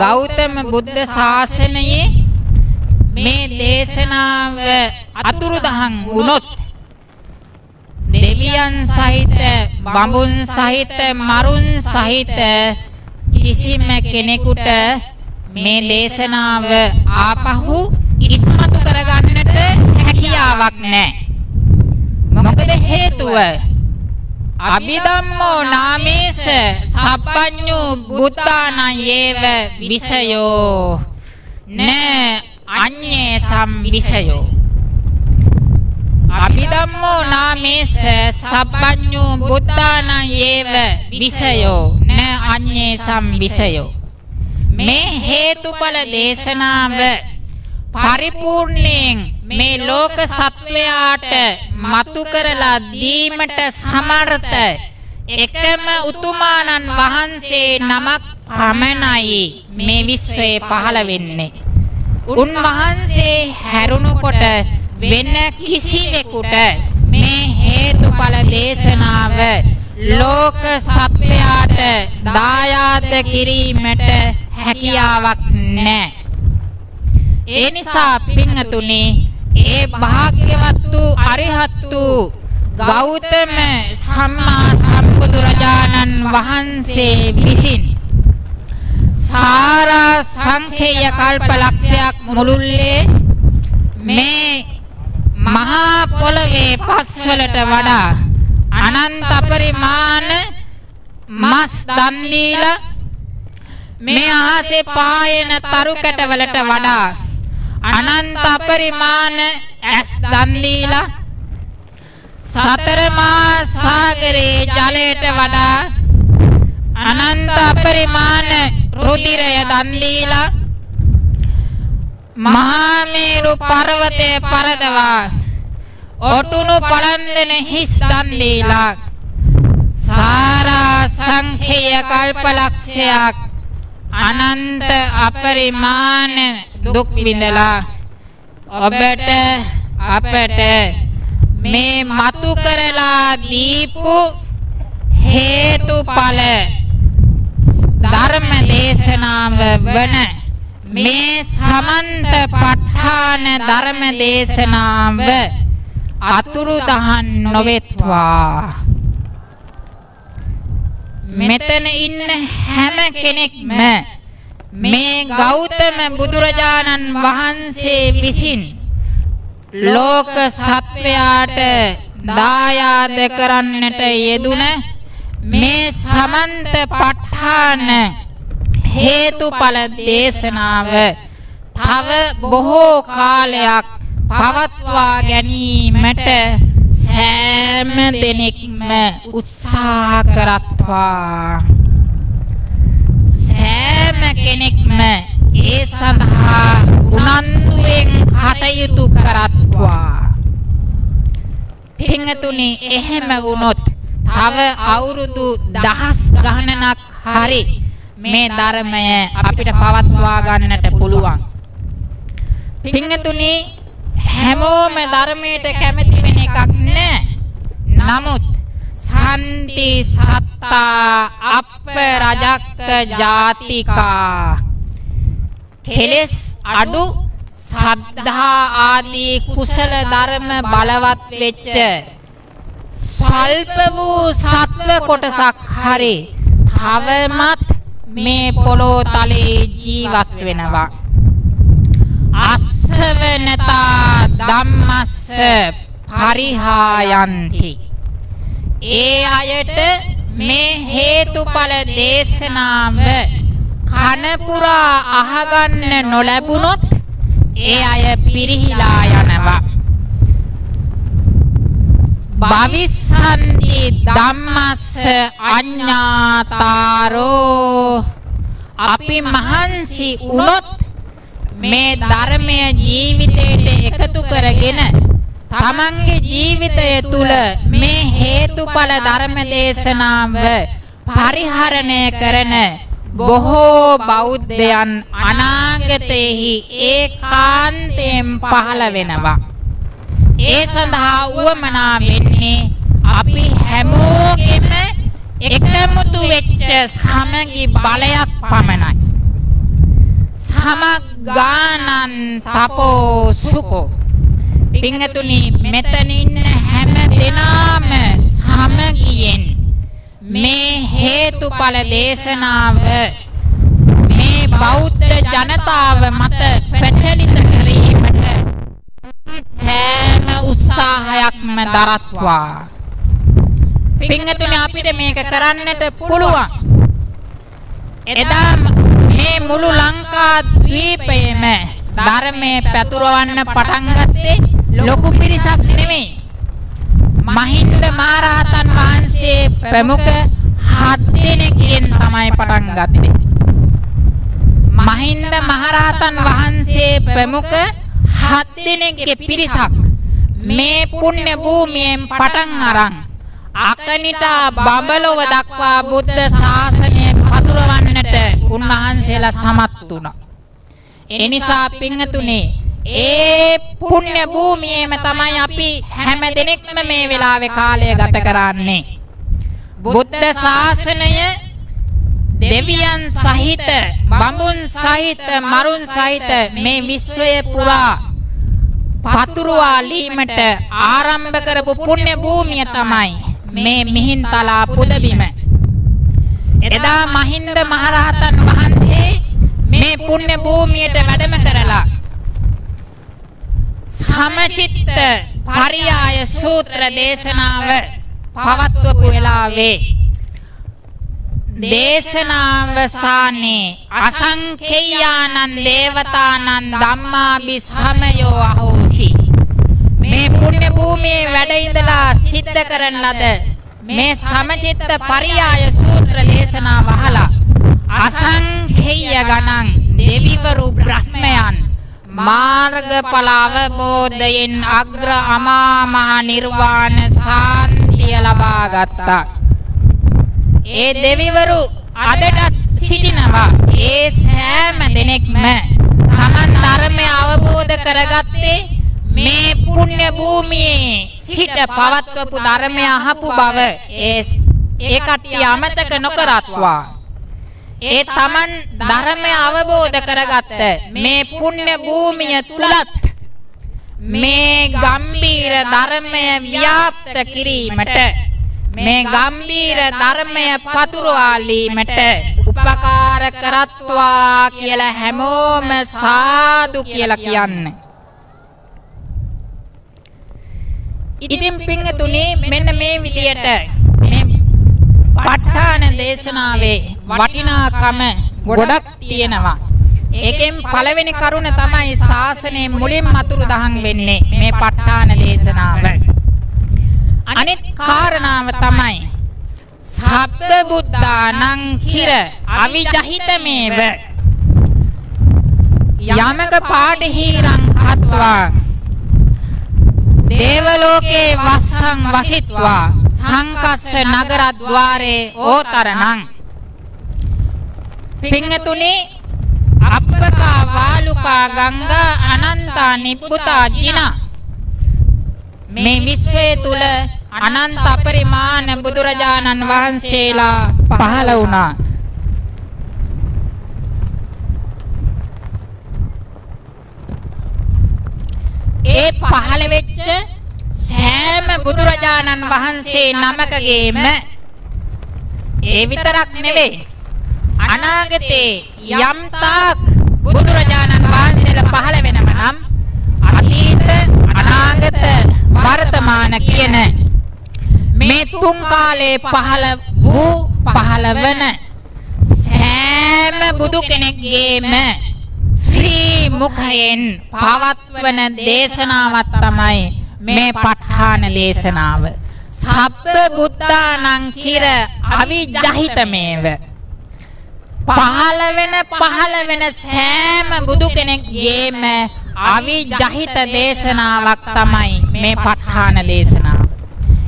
ගෞතම බුද්ධ ශාසනයේ මේ දේශනාව අතුරුදහන් වුණොත් දෙවියන් සහිත බඹුන් සහිත මරුන් සහිත කිසිම කෙනෙකුට මේ දේශනාව ආපහු ඉස්මතු කරගන්නට හැකියාවක් නැහැ. මොකද හේතුව අභිධම්මෝ නාමේස සබ්බඤ්ඤු බුතානං ඒව විසයෝ න අඤ්ඤේ සම්විසයෝ අභිධම්මෝ නාමේස සබ්බඤ්ඤු බුතානං ඒව විසයෝ න අඤ්ඤේ සම්විසයෝ මේ හේතුඵල දේශනාව පරිපූර්ණයෙන් මේ ලෝක සත්වයාට මතු කරලා දීමට සමර්ථ එකම උතුමාණන් වහන්සේ නමක් පමණයි මේ විශ්වයේ පහළ වෙන්නේ. උන්වහන්සේ හැරුණකොට වෙන කිසිවෙකුට මේ හේතුඵල දේශනාව ලෝක සත්වයාට දායාද කිරීමට හැකියාවක් නැහැ. ඒ නිසා පින්තුනේ ඒ භාග්‍යවත්තු අරිහත්තු ගෞතම සම්මා සම්බුදුරජාණන් වහන්සේ විසින් සාරා සංඛේය කල්පලක්ෂයක් මුළුල්ලේ මේ මහා පොළවේ පස්වලට වඩා අනන්ත පරිමාණ මස් දන් දීලා මේ ආසේ පායන තරු කැටවලට වඩා අනන්ත පරිමාණ ඇස් දන් දීලා සතර මහා සාගරේ ජලයට වඩා අනන්ත පරිමාණ රුධිරය දන් දීලා මහා මේරු පර්වතේ පරදවා ඔටුනු පළන්දෙන හිස් දන් දීලා සාරා සංඛ්‍ය කල්පලක්ෂයක් අනන්ත අපරිමාණ දුක් විඳලා ඔබට අපට මේ මතු කරලා දීපු හේතුඵල ධර්ම දේශනාව වන මේ සමන්ත පඨාන ධර්ම දේශනාව අතුරුදහන් නොවෙත්වා. මෙතන ඉන්න හැම කෙනෙක්ම මේ ගෞතම බුදුරජාණන් වහන්සේ විසින් ලෝක සත්වයාට දායාද කරන්නට යෙදුන මේ සමන්ත පඨාන හේතුඵල දේශනාව තව බොහෝ කාලයක් පවත්වා ගැනීමට සෑම දෙනෙක්ම උත්සාහ කරත්වා. සෑම කෙනෙක්ම ඒ සඳහා උනන්දුවෙන් කටයුතු කරත්වා. පින්තුනි, එහෙම වුණොත් තව අවුරුදු දහස් ගණනක් හරි මේ ධර්මය අපිට පවත්වා ගන්නට පුළුවන්. පින්තුනි, හැමෝම ධර්මයට කැමති වෙන එකක් නෑ. නමුත් සම්ති සත්තා අපරජක්ත ජාතිකා, කෙලෙස් අඩු සද්ධා ආදී කුසල ධර්ම බලවත් වෙච්ච සල්ප වූ සත්ව කොටසක් හරි තවමත් මේ පොළොව තලයේ ජීවත් වෙනවා. අස්සවනතා ධම්මස්ස පරිහායන්ති. ඒ අයට මේ හේතුඵල දේශනාව කනපුරා අහගන්න නොලැබුණොත් ඒ අය පිරිහිලා යනවා. භවිස්සන්ති ධම්මස්ස අඤ්ඤාතාරෝ. අපි මහන්සි වුණොත් මේ ධර්මය ජීවිතයට එකතු කරගෙන තමන්ගේ ජීවිතය තුළ මේ හේතුඵල ධර්ම දේශනාව පරිහරණය කරන බොහෝ බෞද්ධයන් අනාගතයේහි ඒකාන්තයෙන් පහළ වෙනවා. ඒ සඳහා උවමනා වෙන්නේ අපි හැමෝගෙම එකමුතු වෙච්ච සමගි බලයක් පමණයි. සමග්ගානං තපෝ සුඛෝ. පින්තුනි, මෙතන ඉන්න හැම දෙනාම සමගියෙන් මේ හේතුඵල දේශනාව මේ බෞද්ධ ජනතාව මත ප්‍රචලිත කිරීමට හැම උත්සාහයක්ම දරත්වා. පින්තුනි, අපිට මේක කරන්නට පුළුවන්. එදා මේ මුළු ලංකා ද්වීපයේම ධර්මයේ පැතුරවන්න පටන් ගත්තේ ලොකු පිරිසක් නෙමෙයි. මහින්ද මහරහතන් වහන්සේ ප්‍රමුඛ හත් දෙනෙක්ගෙන් තමයි පටන් ගත්තේ. මහින්ද මහරහතන් වහන්සේ ප්‍රමුඛ හත් දෙනෙක්ගේ පිරිසක් මේ පුණ්‍ය භූමියෙන් පටන් අරන් අකනිටා බඹලොව දක්වා බුද්ධ ශාසනය පතුරවන්නට උන්වහන්සේලා සමත් වුණා. ඒ නිසා පින්තුනේ, ඒ පුණ්‍ය භූමියේම තමයි අපි හැම දෙනෙක්ම මේ වෙලාවේ කාලය ගත කරන්නේ. බුද්ධ ශාසනය දෙවියන් සහිත, බඹුන් සහිත, මරුන් සහිත මේ විශ්වය පුරා පතුරවාලීමට ආරම්භ කරපු පුණ්‍ය භූමිය තමයි මේ මිහින්තලා පුදබිම. එදා මහින්ද මහරහතන් වහන්සේ මේ පුණ්‍ය භූමියට වැඩම කරලා සමචිත්ත පරියාය සූත්‍ර දේශනාව පවත්වපු වෙලාවේ දේශනාවසානේ අසංඛේයානං දේවතානං ධම්මාභි සමයෝ අහෝසි. මේ පුණ්‍ය භූමියේ වැඩ ඉඳලා සිද්ධ කරන ලද මේ සමචිත්ත පරියාය සූත්‍ර දේශනාව අහලා අසංඛේ පිළිවරු බ්‍රහ්මයන් මාර්ගඵලව බෝධයෙන් අග්‍ර අමා මහ නිර්වාණ සාන්තිය ලබා ගත්තා. ඒ දෙවිවරු අදටත් සිටිනවා. ඒ සෑම දෙනෙක්ම තමන් ධර්මය අවබෝධ කරගත්තේ මේ පුණ්‍ය භූමියේ සිට පවත්වපු ධර්මය අහපු බව ඒ ඒ කට්ටිය අමතක නොකරත්වා. ඒ තමන් ධර්මය අවබෝධ කරගත්ත මේ පුණ්‍ය භූමිය තුලත් මේ ගම්බීර ධර්මය ව්‍යාප්ත කිරීමට, මේ ගම්බීර ධර්මය පතුරවාලීමට උපකාර කරත්වා කියලා හැමෝම සාදු කියලා කියන්න. ඉතින් පින්තුනේ මෙන්න මේ විදියට මේ පට්ඨාන දේශනාවේ වටිනාකම ගොඩක් තියෙනවා. ඒකෙන් පළවෙනි කරුණ තමයි ශාසනයේ මුලින් මතුරු දහම් වෙන්නේ මේ පට්ඨාන දේශනාව. අනිත් කාරණාව තමයි සබ්බ බුද්ධානං කිර අවිජහිතමේව යමක පාඩහීරං හත්වා දේවලෝකේ වස්සං වසිත්වා සංකස්ස නගරද්වාරේ ඕතරණං. පිංගතුනේ අප්පකා වාලුකා ගංගා අනන්තා නිප්පුතා ජිනා මේ විශ්වයේ තුල අනන්ත අපරිමාණ බුදුරජාණන් වහන්සේලා පහළ වුණා. ඒ පහළ වෙච්ච සෑම බුදුරජාණන් වහන්සේ නමකගේම ඒ විතරක් නෙවෙයි අනාගතේ යම් තාක් බුදුරජාණන් වහන්සේලා පහළ වෙනම නම් අතීත අනාගත වර්තමාන කියන මේ තුන් කාලේ පහළ වූ පහළ වෙන සෑම බුදු කෙනෙක්ගේම ශ්‍රී මුඛයෙන් පවත්වන දේශනාවක් තමයි මේ පට්ඨාන දේශනාව. සබ්බ බුද්ධානං කිර අවිජහිතමේව පහළ වෙන පහළ වෙන සෑම බුදු කෙනෙක්ගේම අවිජහිත දේශනාවක් තමයි මේ පට්ඨාන දේශනාව.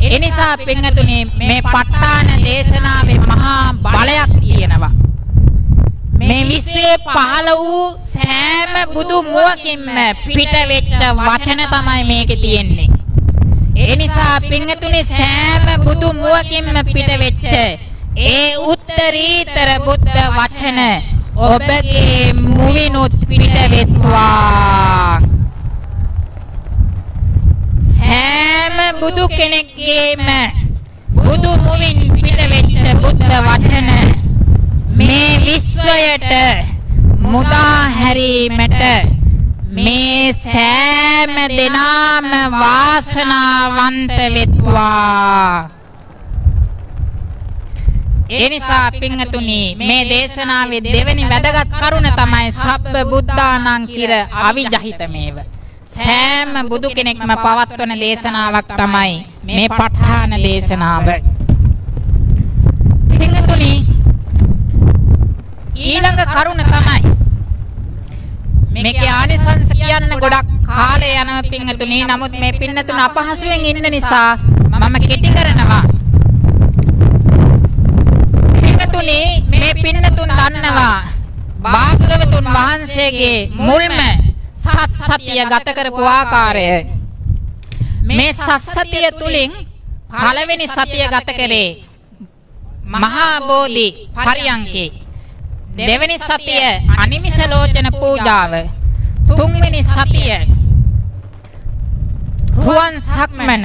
ඒ නිසා පින්තුනේ මේ පට්ඨාන දේශනාවේ මහා බලයක් තියෙනවා. මේ විශ්වයේ පහළ වූ සෑම බුදු මුවකින්ම පිට වෙච්ච වචන තමයි මේකේ තියෙන්නේ. ඒ නිසා පින්තුනේ සෑම බුදු මුවකින්ම පිට වෙච්ච ඒ උත්තරීතර බුද්ධ වචන ඔබගේ මුවිනුත් පිටවෙත්වා. සෑම බුදු කෙනෙක්ගේම බුදු මුවින් පිටවෙච්ච බුද්ධ වචන මේ විශ්වයට මුදා හැරීමට මේ සෑම දෙනාම වාසනාවන්ත වෙත්වා. ඒ නිසා පින්තුනි මේ දේශනාවේ දෙවෙනි වැදගත් කරුණ තමයි සබ්බ බුද්ධානං කිර අවිජහිතමේව සෑම බුදු කෙනෙක්ම පවත්වන දේශනාවක් තමයි මේ පට්ඨාන දේශනාව. පින්තුනි ඊළඟ කරුණ තමයි මේකේ ආනිසංස කියන්න ගොඩක් කාලය යනවා පින්තුනි. නමුත් මේ පින්නතුන අපහසුයෙන් ඉන්න නිසා මම කෙටි කරනවා. මේ පින්නතුන් දන්නවා භාග්‍යවතුන් වහන්සේගේ මුල්ම සත් සතිය ගත කරපු ආකාරය. මේ සත් සතිය තුලින් පළවෙනි සතිය ගත කරේ මහා බෝධි පරියංකේ, දෙවෙනි සතිය අනිමිස ලෝචන පූජාව, තුන්වෙනි සතිය රුවන් සක්මන,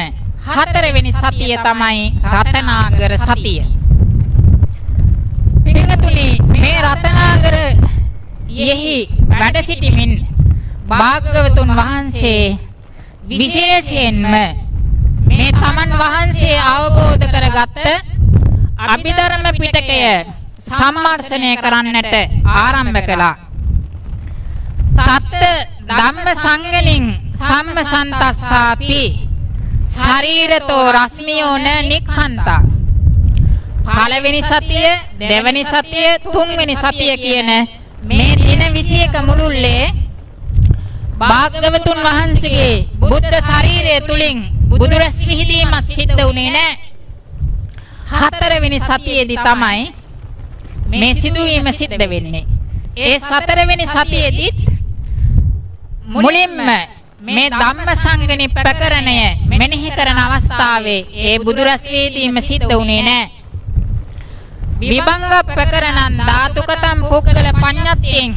හතරවෙනි සතිය තමයි රතනාගර සතිය. මේ රතනාගර යෙහි වැඩ සිටිමින් භාග්‍යවතුන් වහන්සේ විශේෂයෙන්ම මේ තමන් වහන්සේ අවබෝධ කරගත් අභිධර්ම පිටකය සම්මර්ෂණය කරන්නට ආරම්භ කළා. තත් ධම්ම සංගණින් සම්මසන්තස්සාපි ශරීරතෝ රස්මියෝන නික්ඛන්තා. පළවෙනි සතිය, දෙවෙනි සතිය, තුන්වෙනි සතිය කියන මේ දින විසියක මුළුල්ලේ භාග්‍යවතුන් වහන්සේගේ බුද්ධ ශරීරය තුලින් බුදු රැස් විහිදීමක් සිද්ධ වුණේ නැහැ. හතරවෙනි සතියේදී තමයි මේ සිදුවීම සිද්ධ වෙන්නේ. ඒ හතරවෙනි සතියේදීත් මුලින්ම මේ ධම්ම සංගණි ප්‍රකරණය මෙනෙහි කරන අවස්ථාවේ ඒ බුදු රැස් විහිදීම සිද්ධ වුණේ නැහැ. විභංග ප්‍රකරණං ධාතුකතං පුද්ගල පඤ්ඤත්තිං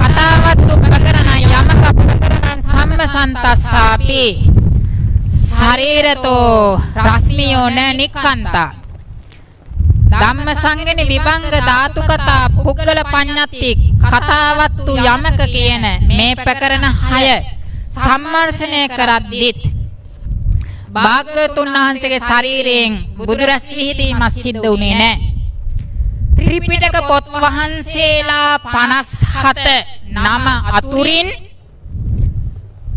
කතාවත්තු ප්‍රකරණං යමක ප්‍රකරණං සම්මසන්තස්සාපි ශරීරතෝ රස්මියෝ න නික්ඛන්තා ධම්මසංගණි විභංග ධාතුකතා පුද්ගල පඤ්ඤත්ති කතාවත්තු යමක කියන මේ ප්‍රකරණ හය සම්මර්ෂණය කරද්දිත් භාග්‍යවතුන් වහන්සේගේ ශරීරයෙන් බුදු රැස් විහිදීමක් සිද්ධ වුණේ නැහැ. ත්‍රිපිටක පොත් වහන්සේලා පනස් හත නම අතුරින්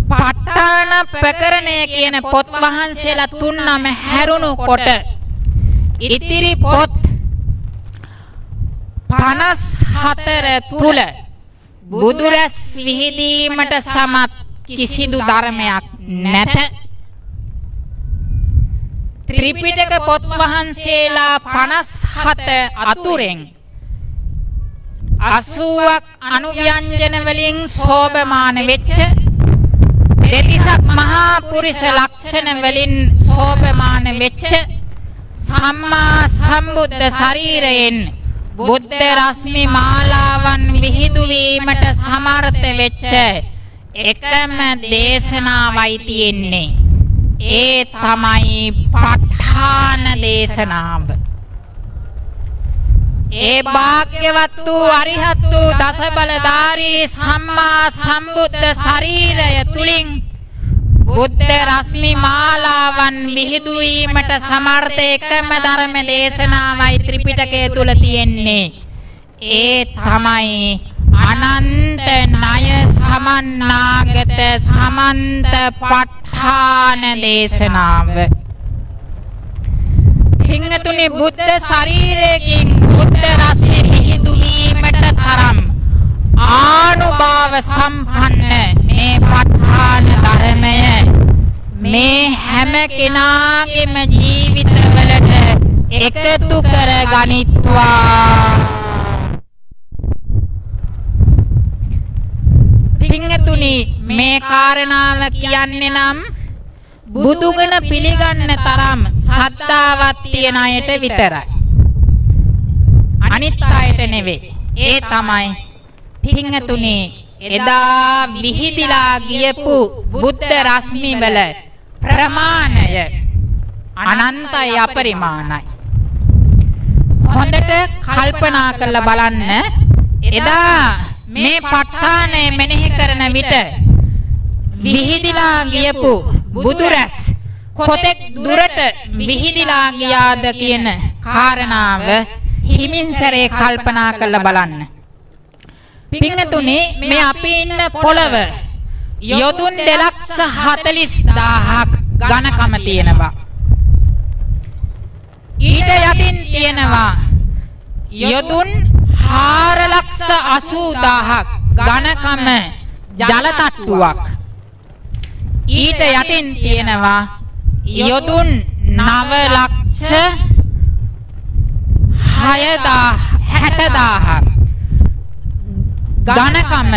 පට්ඨාන ප්‍රකරණය කියන පොත් වහන්සේලා තුන් නම හැරුණු කොට ඉතිරි පොත් පනස් හතර තුල බුදු රැස් විහිදීමට සමත් කිසිදු ධර්මයක් නැත. ත්‍රිපිටක පොත් වහන්සේලා පනස් හත අතුරෙන් අසූවක් අනුව්‍යංජන වලින් සෝභමාන වෙච්ච දෙතිසක් මහා පුරිස ලක්ෂණ වලින් සෝභමාන වෙච්ච සම්මා සම්බුද්ධ ශරීරයෙන් බුද්ධ රශ්මි මාලාවන් විහිදු වීමට සමර්ථ වෙච්ච එකම දේශනාවයි තියෙන්නේ. ඒ තමයි පට්ඨාන දේශනාව. ඒ භාග්‍යවත් වූ අරිහත් වූ දසබලධාරී සම්මා සම්බුද්ධ ශරීරය තුලින් බුද්ධ රශ්මි මාලාවන් විහිදු වීමට සමර්ථ එකම ධර්ම දේශනාවයි ත්‍රිපිටකය තුල තියෙන්නේ. ඒ තමයි අනන්ත ණය සමන්නාගත සමන්ත පට්ඨාන දේශනාව. පින්තුනි, බුද්ධ ශරීරයෙන් බුද්ධ රශ්මි විහිදු වීමට තරම් ආනුභාව සම්පන්න මේ පට්ඨාන ධර්මය මේ හැම කෙනාගේම ජීවිතවලට එකතු කර ගනිත්වා. පින්තුනි, මේ කාරණාව කියන්නේ නම් බුදුගුණ පිළිගන්න තරම් සද්ධාවක් තියෙන අයට විතරයි, අනිත් අයට නෙවෙයි. ඒ තමයි පින්තුනි, එදා විහිදලා ගියපු බුද්ධ රශ්මි වල ප්‍රමාණය අනන්තයි, අපරිමාණයි. හොඳට කල්පනා කරලා බලන්න, එදා මේ පට්ඨානය මෙනෙහි කරන විට විහිදිලා ගියපු බුදු රැස් කොතෙක් දුරට විහිදිලා ගියාද කියන කාරණාව හිමින්සරේ කල්පනා කරලා බලන්න. පින්තුනේ, මේ අපි ඉන්න පොළව යොදුන් දෙලක්ෂ හතළිස් දාහක් ඝනකම තියෙනවා. ඊට යටින් තියෙනවා යොදුන් හාරලක්ෂ අසූ දාහක් ඝනකම ජල තට්ටුවක්. ඊට යටින් තියෙනවා යොදුන් නව ලක්ෂ හය දහස් හැට දාහක් ඝනකම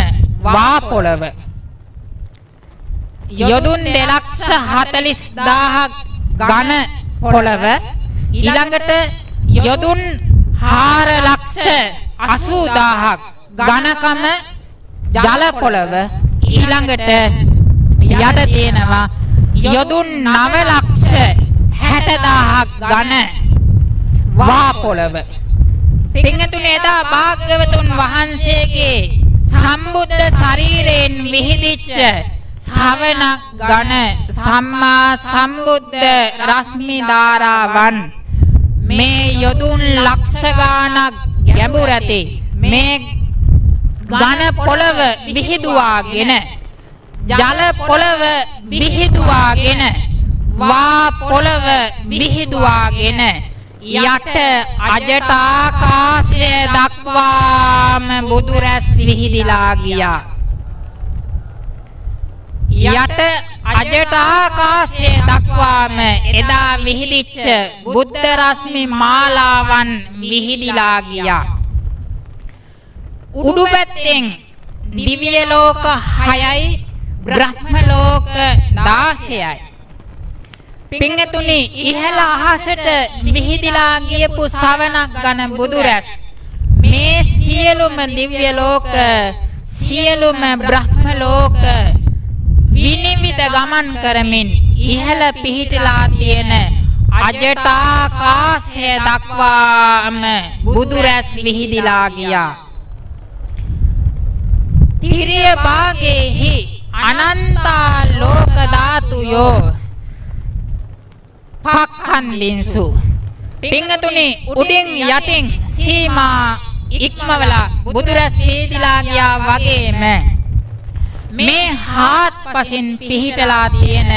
වාපොළව. යොදුන් දෙලක්ෂ හතළිස් දාහක් ඝන පොළව. ඊළඟට යොදුන් හාරලක්ෂ අසූ දාහක් ඝනකම ජල පොළව. ඊළඟට යට තියෙනවා යොදුන් නව ලක්ෂ හැට දාහක් ඝන වා පොළව. පින්තුනේ, එදා භාග්‍යවතුන් වහන්සේගේ සම්බුද්ධ ශරීරයෙන් විහිදිච්ච ශ්‍රවණ ඝන සම්මා සම්බුද්ධ රශ්මි ධාරාවන් මේ යොදුන් ලක්ෂ ගානක් ගැඹුර ඇති මේ ඝන පොළව විහිදුවාගෙන ජල පොළව විහිදුවාගෙන වා පොළව විහිදුවාගෙන යට අජට ආකාශ අන්තය දක්වාම බුදු රැස් විහිදලා ගියා. යට අජට ආකාශය දක්වාම එදා විහිදිච්ච බුද්ධ රශ්මි මාලාවන් විහිදලා ගියා. උඩු පැත්තෙන් දිව්‍ය ලෝක හයයි බ්‍රහ්ම ලෝක දාසයයි. පිංගතුනි, ඉහළ අහසට විහිදලා ගියපු සවනක් ගන බුදු රැස් මේ සියලුම දිව්‍ය ලෝක සියලුම බ්‍රහ්ම ලෝක විනිවිද ගමන් කරමින් ඉහළ පිහිටලා තියෙන අජටාකාශය දක්වාම බුදු රැස් විහිදලා ගියා. තිරිය භාගයේහි අනන්ත ලෝක ධාතුයෝ පක්ඛන්දින්සු. පිංගතුනි, උඩින් යටින් සීමා ඉක්මවලා බුදු රැස් විහිදලා ගියා වගේම මේ හාත්පසින් පිහිටලා තියෙන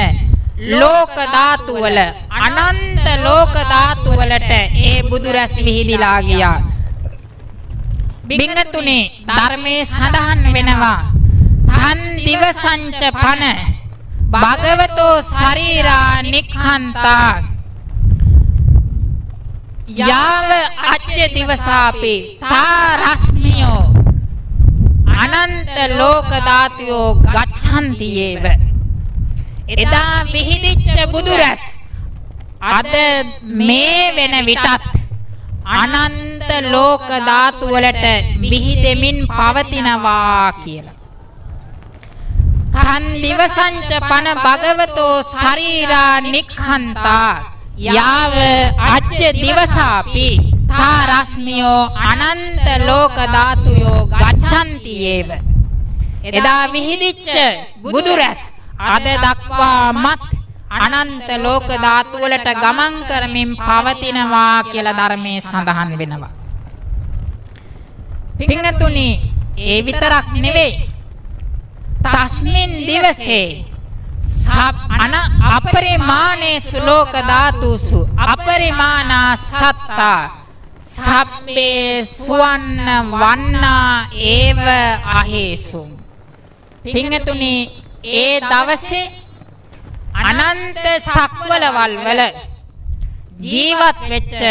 ලෝක ධාතු වල අනන්ත ලෝක ධාතු වලට ඒ බුදු රැස් විහිදලා ගියා. බින්තුනේ ධර්මයේ සඳහන් වෙනවා තන් දිවසංච පන භගවතෝ ශරීරා නික්ඛන්තා යාව අච්ච දිවසාපි තා රස්මියෝ අනන්ත ලෝක ධාතුයෝ ගච්ඡන්ති ඒව. එදා විහිදිච්ච බුදු රැස් අද මේ වෙන විටත් අනන්ත ලෝක ධාතු වලට විහිදෙමින් පවතිනවා කියලා. තන් දිවසංච පන භගවතෝ ශරීරා නික්ඛන්තා යාව අච්ච දිවසාපි තා රස්මියෝ අනන්ත ලෝක ධාතුයෝ ගච්ඡන්ති ඒව. එදා විහිදිච්ච බුදු රැස් අද දක්වාමත් අනන්ත ලෝක ධාතු වලට ගමන් කරමින් පවතිනවා කියලා ධර්මයේ සඳහන් වෙනවා. පිංගතුනි, ඒ විතරක් නෙවෙයි. තස්මින් දිවසේ අන අපරිමාණේසු ලෝක ධාතුසු අපරිමාණා සත්තා සබ්බේ සුවන්න වන්නා ඒව අහේසු. පිංගතුනි, ඒ දවසේ අනන්ත සක්වලවල් වල ජීවත් වෙච්ච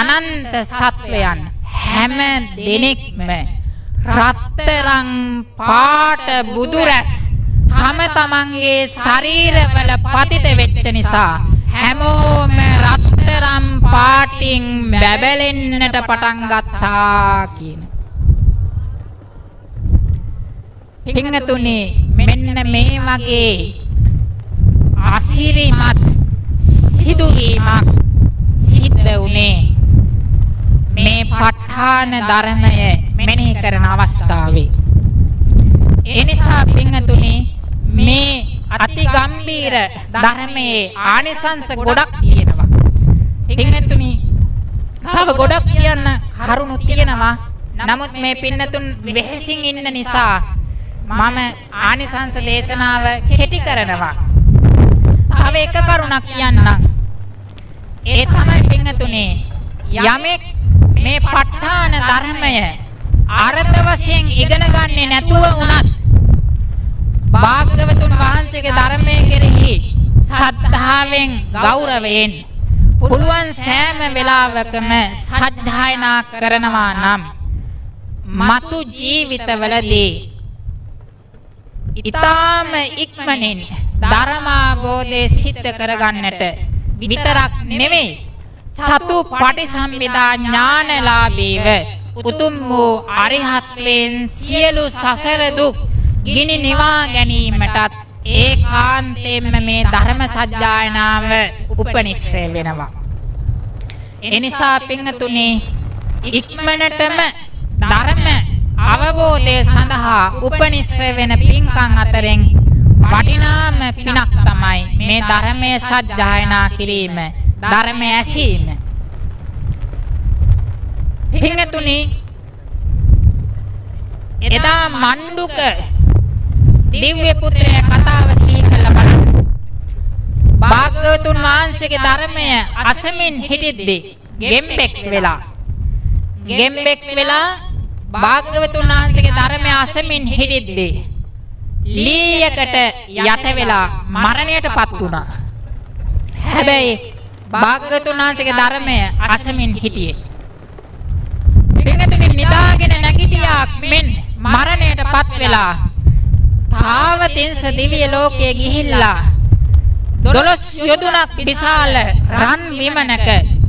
අනන්ත සත්වයන් හැම දිනෙකම රත්තරන් පාට බුදු රැස් තම තමන්ගේ ශරීරවල පතිත වෙච්ච නිසා හැමෝම රත්තරම් පාටින් බැබලෙන්නට පටන් ගත්තා කියන. පිංගතුනි, මෙන්න මේ වගේ අසිරිමත් සිදුවීමක් සිද්ධ වුණේ මේ ප ဋ ාණ ධර්මය මෙනෙහි කරන අවස්ථාවේ. ඒ නිසා පිංගතුනි, මේ අති ගම්බීර ධර්මයේ ආනිසංස ගොඩක් තියෙනවා. පින්නතුනි, තව ගොඩක් කියන්න කරුණු තියෙනවා. නමුත් මේ පින්නතුන් වෙහෙසින් ඉන්න නිසා මම ආනිසංස දේශනාව කෙටි කරනවා. තව එක කරුණක් කියන්න. ඒ තමයි පින්නතුනි, යමෙක් මේ ප ဋ ාණ ධර්මය අර්ථ වශයෙන් ඉගෙන ගන්නේ නැතුව උනත් භාග්‍යවතුන් වහන්සේගේ ධර්මයේ කෙරෙහි සද්ධාවෙන් ගෞරවයෙන් පුළුවන් සෑම වෙලාවකම සජ්ජායනා කරනවා නම් මතු ජීවිතවලදී ඊටාම ඉක්මනින් ධර්මාභෝධය සිද්ධ කරගන්නට විතරක් නෙවෙයි චතුපටිසම්භිදා ඥානලාභීව උතුම් වූ අරිහත්ත්වයෙන් සියලු සසර දුක් ගිනි නිවා ගැනීමටත් ඒකාන්තයෙන්ම මේ ධර්ම සජ්ජායනාව උපනිශ්‍රේ වෙනවා. එනිසා පින්තුනේ, ඉක්මනටම ධර්ම අවබෝධය සඳහා උපනිශ්‍රේ වෙන පින්කම් අතරින් වටිනාම පිනක් තමයි මේ ධර්මයේ සජ්ජායනා කිරීම, ධර්ම ඇසීම. පින්තුනේ, එදා මණ්ඩුක දිව්‍ය පුත්‍රයා කතාව සිහි කළ බලන්න. භාග්‍යවතුන් වහන්සේගේ ධර්මය අසමින් හිටිද්දී ගෙම්බෙක් වෙලා ගෙම්බෙක් වෙලා භාග්‍යවතුන් වහන්සේගේ ධර්මය අසමින් හිටිද්දී ලීයකට යට වෙලා මරණයටපත් වුණා. හැබැයි භාග්‍යවතුන් වහන්සේගේ ධර්මය අසමින් හිටියේ. පින්තුනි නිදාගෙන නැගිටියාක් මෙන් මරණයටපත් වෙලා තාවතින්ස දිව්‍ය ලෝකයේ ගිහිල්ලා දොළොස් යොදුනක් විශාල රන් විමනක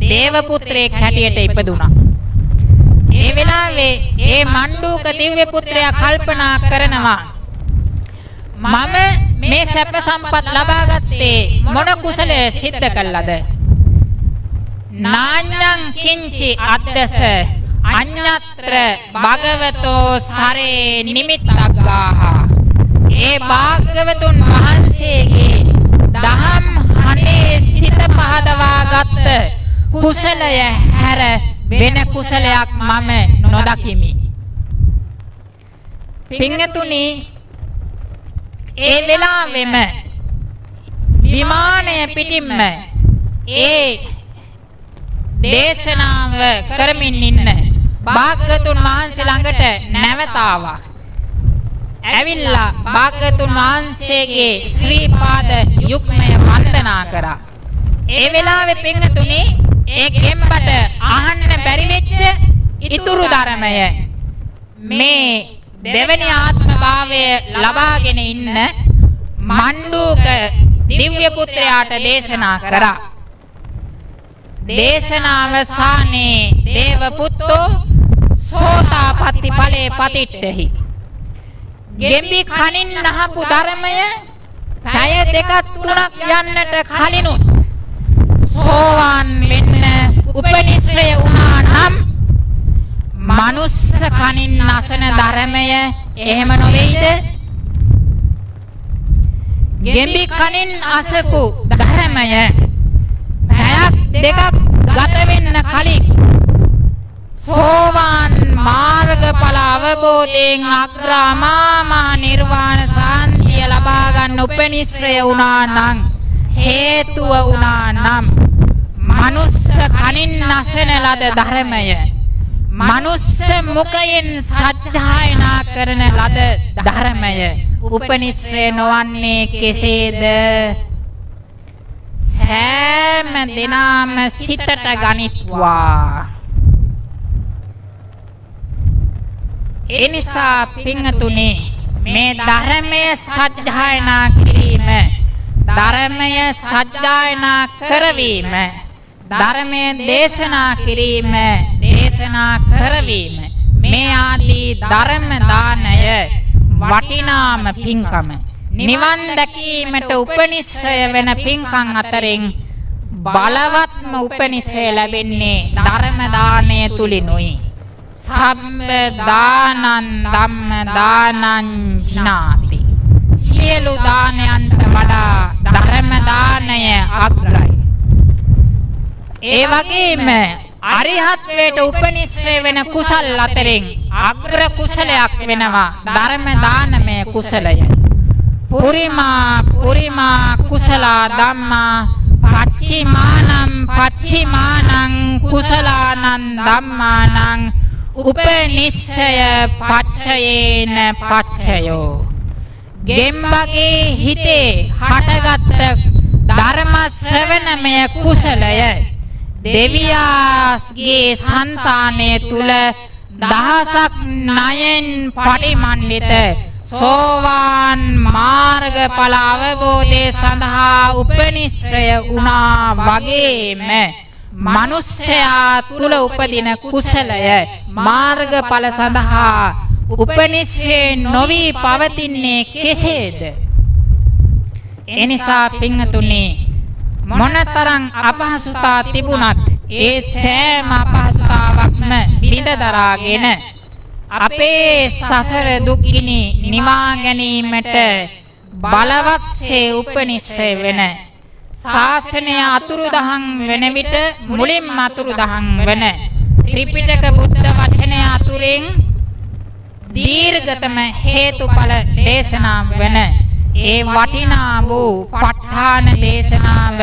දේව පුත්‍රයෙක් හැටියට ඉපදුණා. ඒ වෙලාවේ ඒ මණ්ඩූක දිව්‍ය පුත්‍රයා කල්පනා කරනවා මම මේ සැප සම්පත් ලබා ගත්තේ මොන කුසලය සිද්ධ කළාද? නාඤ්ඤං කිංචි අද්දස අඤ්ඤත්‍ර භගවතෝ සරේ නිමිත්තග්ගාහ. ඒ භාග්‍යවතුන් වහන්සේගේ දහම් හනේ සිත පහදවාගත් කුසලය හැර වෙන කුසලයක් මම නොදකිමි. පින්තුනි ඒ වෙලාවෙම විමානය පිටින්ම ඒ දේශනාව කරමින් ඉන්න භාග්‍යවතුන් වහන්සේ ළඟට නැවත ආවා. ඇවිල්ලා භාග්‍යවතුන් වහන්සේගේ ශ්‍රී පාද යුග්මය වන්දනා කරා. ඒ වෙලාවේ පින්තුනි ඒ ගෙම්බට අහන්න බැරි වෙච්ච ඉතුරු ධර්මය මේ දෙවෙනි ආත්ම භාවය ලබාගෙන ඉන්න මණ්ඩූක දිව්‍ය පුත්‍රයාට දේශනා කරා. දේශනාව සානේ දේව පුත්තෝ සෝතාපට්ටි ඵලේ පතිට්ඨහි. ගෙම්බි කණින් අහපු ධර්මය පැය දෙකක් තුනක් යන්නට කලිනුත් සෝවාන් වෙන්න උපනිශ්‍රය වුණා නම් මනුස්ස කණින් අසන ධර්මය එහෙම නොවේද? ගෙම්බි කණින් අසපු ධර්මය පැයක් දෙකක් ගත වෙන්න කලින් සෝවාන් මාර්ගඵල අවබෝධයෙන් අග්‍රාමාමා නිර්වාණ සාන්තිය ලබා ගන්න උපනිශ්‍රය වුණා නම් හේතුව වුණා නම් මනුස්ස කණින් අසන ලද ධර්මය මනුස්ස මුඛයෙන් සත්‍යයනා කරන ලද ධර්මය උපනිශ්‍රය නොවන්නේ කෙසේද? සෑම දිනම සිතට ගනිත්වා. ඒ නිසා පින්තුනි මේ ධර්මය සත්‍යයනා කිරීම, ධර්මය සත්‍යයනා කරවීම, ධර්මය දේශනා කිරීම, දේශනා කරවීම මේ ආදී ධර්ම දානය වටිනාම පින්කම. නිවන් දැකීමට උපනිශ්‍රය වෙන පින්කම් අතරින් බලවත්ම උපනිශ්‍රය ලැබෙන්නේ ධර්ම දානය තුලිනුයි. සම්බ දානං ධම්ම දානං ඥාති. සියලු දානයන්ට වඩා ධර්ම දානය අග්‍රයි. ඒ වගේම අරිහත්වයට උපනිශ්‍රේ වෙන කුසල් අතරින් අග්‍ර කුසලයක් වෙනවා ධර්ම දානමය කුසලය. පුරිමා පුරිමා කුසලා ධම්මා පච්චිමානං පච්චිමානං කුසලානං ධම්මානං උපනිස්සය පච්චයේන පච්චයෝ. ගෙම්බගේ හිතේ හටගත් ධර්ම ශ්‍රවණමය කුසලය දෙවියාගේ సంతානය තුල දහසක් නයෙන් පරිමණ්ඩිත සෝවාන් මාර්ගඵල අවබෝධය සඳහා උපනිශ්‍රය වුණා වගේම මනුස්සයා තුල උපදින කුසලය මාර්ගඵල සඳහා උපනිශ්‍රේ නොවි පවතින්නේ කෙසේද? එනිසා පින්තුනි මොනතරම් අපහසුතා තිබුණත් ඒ සෑම අපහසුතාවක්ම බිඳ දරාගෙන අපේ සසර දුක්ගිනි නිවා ගැනීමට බලවත්සේ උපනිශ්‍රේ වෙන ශාසනය අතුරුදහන් වෙන විට මුලින්ම අතුරුදහන් වෙන ත්‍රිපිටක බුද්ධ වචනය අතුරින් දීර්ඝතම හේතුඵල දේශනාව වෙන ඒ වටිනා වූ ප ဋ ාණ දේශනාව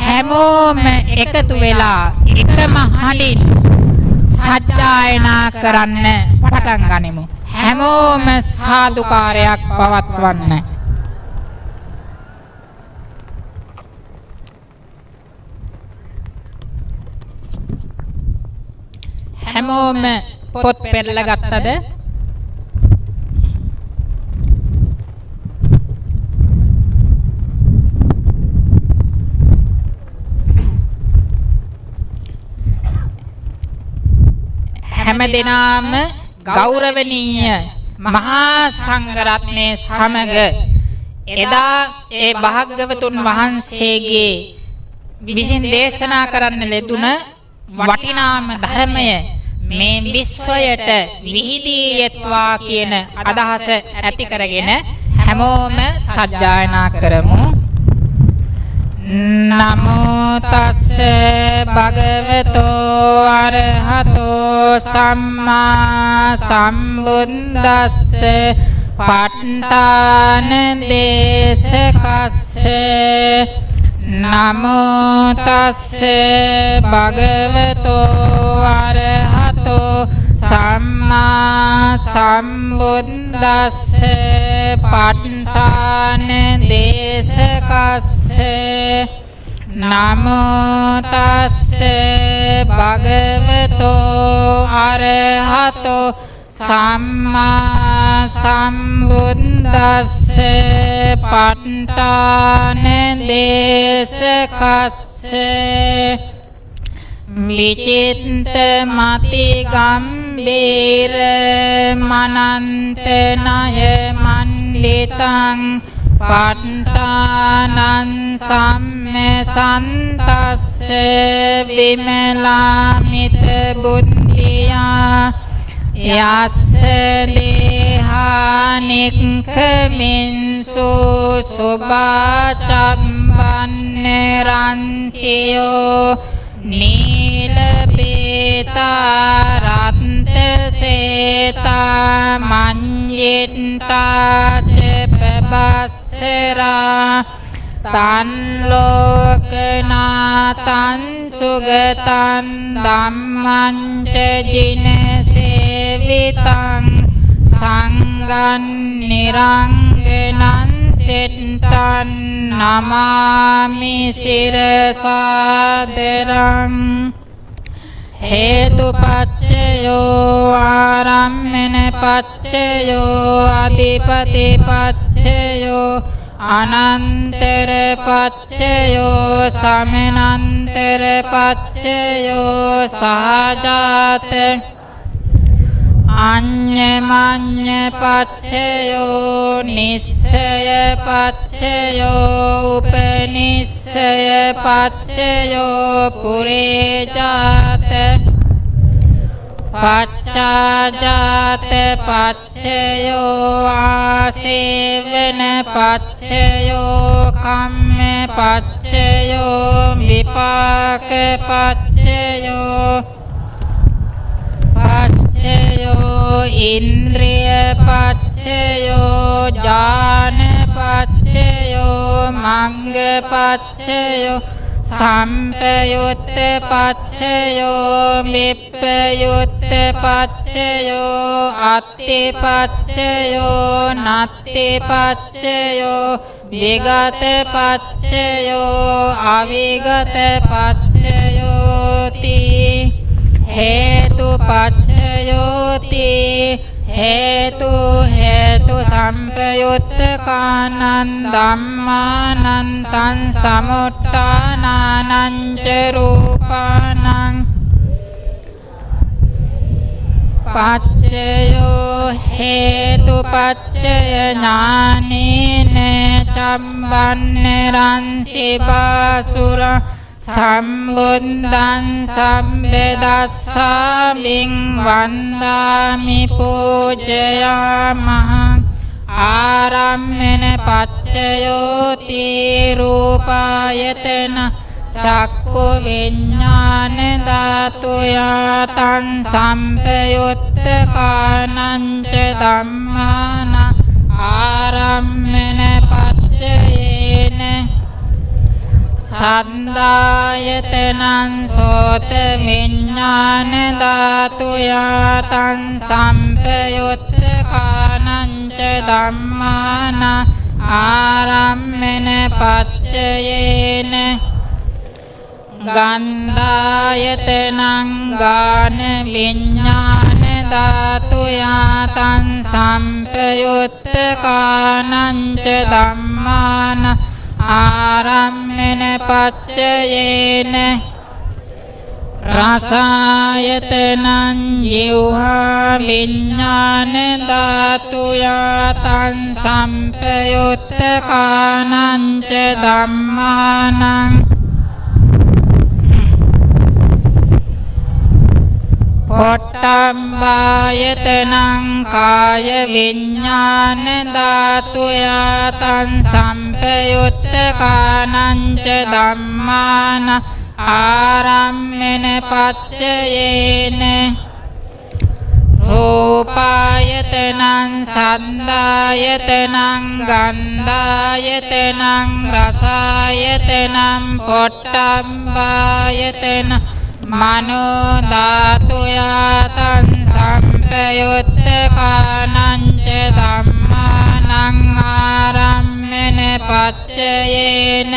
හැමෝම එකතු වෙලා එකම හඬින් සජ්ජායනා කරන්න පටන් ගනිමු. හැමෝම සාදුකාරයක් පවත්වන්න. හැමෝම පොත් පෙරලා ගත්තද? හැමදෙනාම ගෞරවනීය මහා සංඝරත්නය සමග එදා ඒ භාග්‍යවතුන් වහන්සේගේ විසින් දේශනා කරන්න ලැබුණ වටිනාම ධර්මය මේ විශ්වයට විහිදී යත්වා කියන අදහස ඇති කරගෙන හැමෝම සජ්ජායනා කරමු. නමෝ තස්ස භගවතෝ අරහතෝ සම්මා සම්බුද්දස්ස පට්ඨාන දේශකස්ස. නමෝ තස්ස භගවතෝ අරහතෝ සම්මා සම්බුද්දස්ස පට්ඨාන දේශකස්ස. නමෝ තස්ස භගවතෝ අරහතෝ සම්මා සම්බුද්දස්ස පට්ඨාන දේශකස්ස. විචින්ත මති ගම්බීර මනන්ත නය මණ්ඩිතං පට්ඨානං සම්මසන්තස්ස විමලාමිත බුද්ධියා යස්ස ලේහානික්ඛමින්සු සුභාචම්බන්නරංචියෝ නීලපේතරන්තසේතා මඤ්ඤිත්තාච පබස්ස තන් ලෝකනාතන් සුගතන් ධම්මංච ජිනසේවිතං සංඝං නිරංගනං සෙට්ටං නමාමි සිරසාදරං. හේතු පච්චයෝ ආරම්මන පච්චයෝ අධිපති පච්චයෝ අනන්තර පච්චයෝ සමනන්තර පච්චයෝ සහජාත අඤ්ඤමඤ්ඤ පච්චයෝ නිස්සය පච්චයෝ උපනිස්සය පච්චයෝ පුරේජාත පච්චාජාත පච්චයෝ ආසේවන පච්චයෝ කම්ම පච්චයෝ විපාක පච්චයෝ පච්චයෝ ඉන්ද්‍රිය පච්චයෝ ඥාන පච්චයෝ මංග පච්චයෝ සම්පයුත්ත පච්චයෝ විප්පයුත්ත පච්චයෝ අත්ති පච්චයෝ නත්ති පච්චයෝ විගත පච්චයෝ අවිගත පච්චයෝති. හේතු පච්චයෝති හේතු හේතු සම්පයුත්ත කානං ධම්මානන්තං සමුට්ඨානං ච රූපානං පච්චයෝ හේතු පච්චය ඥානේන චම්බන්නරං සිබාසුර සම්බුද්ධං සම්බෙදස්සාමින් වන්දාමි පූජයාමහ. ආරම්මන පච්චයෝති රූපායතන චක්ඛු විඤ්ඤාණ ධාතුයතං සම්පයුත්ත කානං ච ධම්මාන ආරම්මන පච්චයේන สันดายเตนันโสเตมิญญาเนดาตุยาตันสัมเปยุตเตกานัญเจดัมมานะอารัมเมเนปัจเจเยเนกันดายเตนังกาเนวิญญาเนดาตุยาตันสัมเปยุตเตกานัญเจดัมมานะอารัมเมเนปัจเจเยเนราสายเตนันยิวหาวิญญาเนดาตุยาตันสัมเปยุตเตกานัญเจดัมมานังปตัมบายเตนังกายวิญญาณดาตุยาตันสัมเปยุตเตกานัญเจดัมมานะอารัมเมเนปัจเจเยเนรูปายเตนังสันดายเตนังกรรณายเตนังรสายเตนังปตัมบายเตนังมนุดาตุยาตันสัมเปยุตเตกานัญเจดัมมานังอารัมเมเนปัจเจเยเน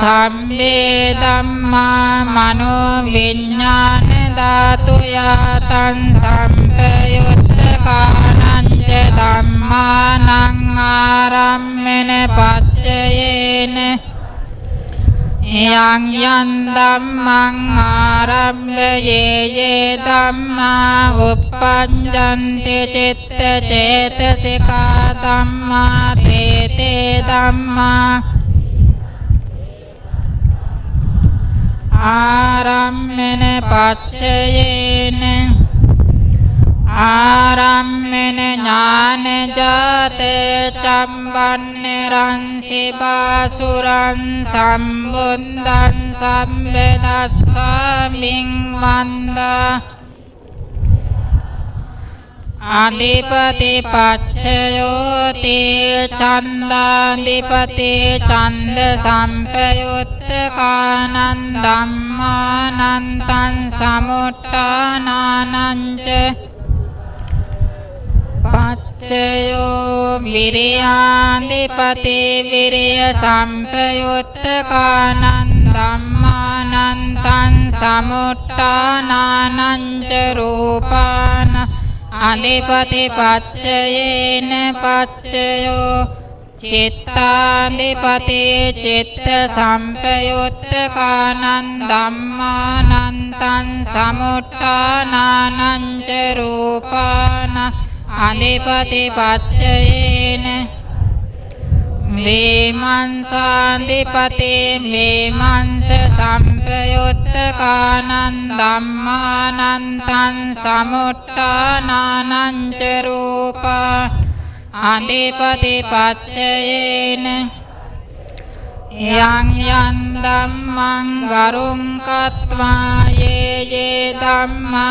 สัมบิดัมมามนุวิญญาณดาตุยาตันสัมเปยุตเตกานัญเจดัมมานังอารัมเมเนปัจเจเยเนยังยันดัมมังอารัมเยเยดัมมาอุปัญจันติจิตเตเจตสิกาดัมมาเตเตดัมมาอารัมเมเนปัจเจเยเนอารัมเมเนญาเนจเตจัมบันเนรันสิบาสุรันสัมบุนดันสัมเบดัสสามิงมันดาอธิปติปัจเจโยติชันดาธิปติชันเดสัมเปยุตเตกานันดัมมานันตันสมุตตานานัญเจปัจเจโยวิริยานิปติวิริยสัมเปยุตเตกานันดัมมานันตันสมุตตานานัญเจรูปานะอธิปติปัจเจเยเนปัจเจโยจิตตาธิปติจิตตสัมเปยุตเตกานันดัมมานันตันสมุตตานานัญเจรูปานะอธิปติปัจเจเยเนวิมังสาธิปติวิมังสสัมเปยุตเตกานันดัมมานันตันสมุตตานานัญเจรูปาอธิปติปัจเจเยเนยังยันดัมมังกรุงกัตวาเยเยดัมมา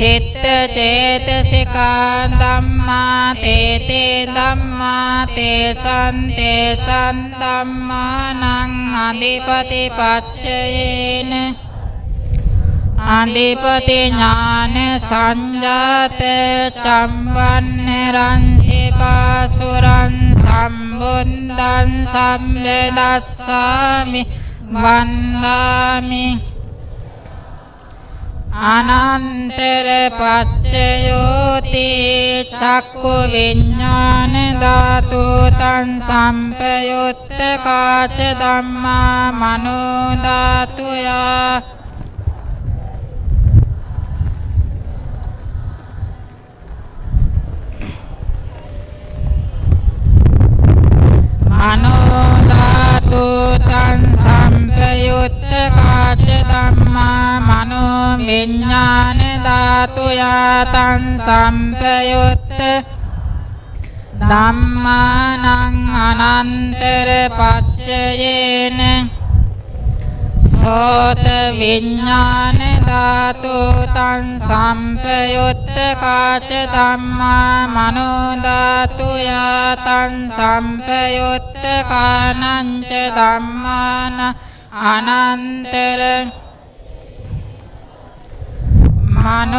จิตเตเจตสิกาดัมมาเตเตดัมมาเตสันเตสันดัมมานังอธิปติปัจเจเยเนอธิปติญาณสัญญาเตจัมบันเนรันสิปาสุรันสัมบุนดันสัมเบดัสสามิวันดามิอนันเตเรปัจเจโยติจักขุวิญญาณดาตุตันสัมเปยุตเตกาเจดัมมามนุดาตุยาอนุดาตุตันสัมเปยุตเตกาเจดัมมามนุวิญญาณดาตุยาตันสัมเปยุตเตดัมมานังอนันเตเรปัจเจเยเนโส โหตวิญญาณธาตุตังสัมปยุตตกาจธัมมามนุธาตุยาตังสัมปยุตตกานัญจธัมมานะอนันเตเลมโน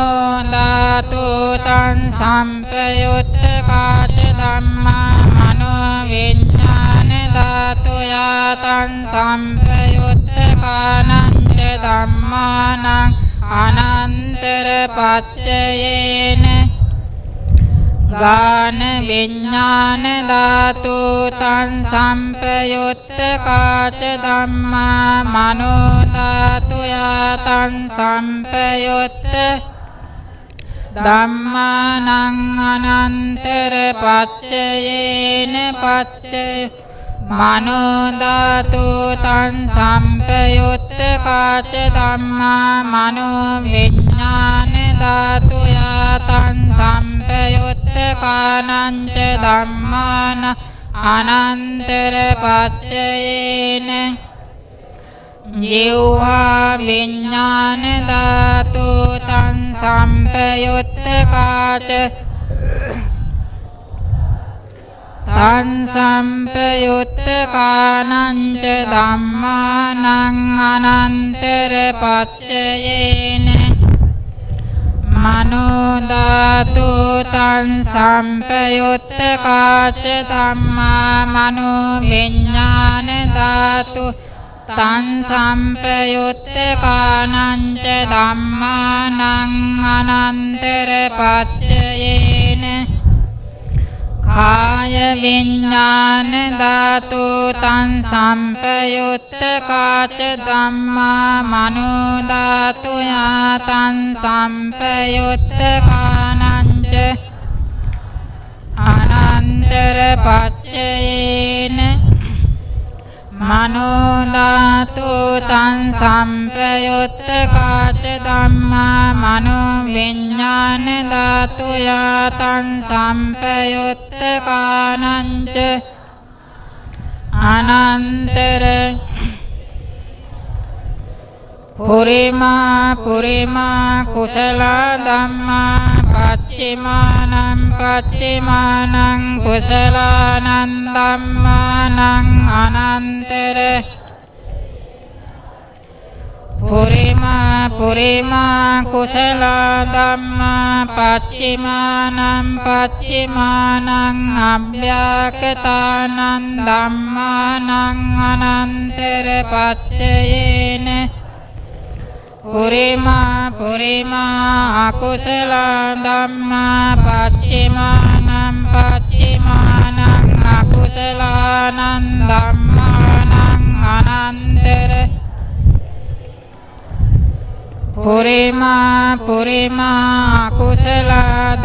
ธาตุตังสัมปยุตตกาจธัมมามโนวิญญาณธาตุยาตังสัมปยุตตกานัญจธัมมานะอนันเตรปัจเจเยนกานวิญญาณธาตุตังสัมปยุตตกาจธัมมามโนธาตุยาตังสัมปยุตตธัมมานังอนันเตรปัจเจเยนปัจเจมโนธาตุตังสัมปยุตตกาจธัมมามโนวิญญาณธาตุยาตังสัมปยุตตกานัญจธัมมานะอนันเตรปัจเจเยนจิวหาวิญญาณธาตุตังสัมปยุตตกาจตังสัมปยุตตกานัญจธัมมานังอนันเตรปัจเจเยนมโนธาตุตังสัมปยุตตกาจธัมมามโนวิญญาณธาตุตังสัมปยุตตกานัญจธัมมานังอนันเตรปัจเจเยนกายวิญญาณธาตุตังสัมปยุตตกาจธัมมามโนธาตุยาตังสัมปยุตตกานัญจอนันเตรปัจเจเยนมโนธาตุตังสัมปยุตตกาจธัมมามโนวิญญาณธาตุยาตังสัมปยุตตกานัญจอนันเตรภูริมาภูริมากุศลธัมมาปัจฉิมานังปัจฉิมานังกุศลานันธัมมานังอนันเตเรภูริมาภูริมากุศลธัมมาปัจฉิมานังปัจฉิมานังอัพยากตานันธัมมานังอนันเตเรปัจเจเยเนภูริมาภูริมาอากุศลธัมมาปัจฉิมานังปัจฉิมานังอากุศลานันธัมมานังอนันเตเรภูริมาภูริมาอากุศล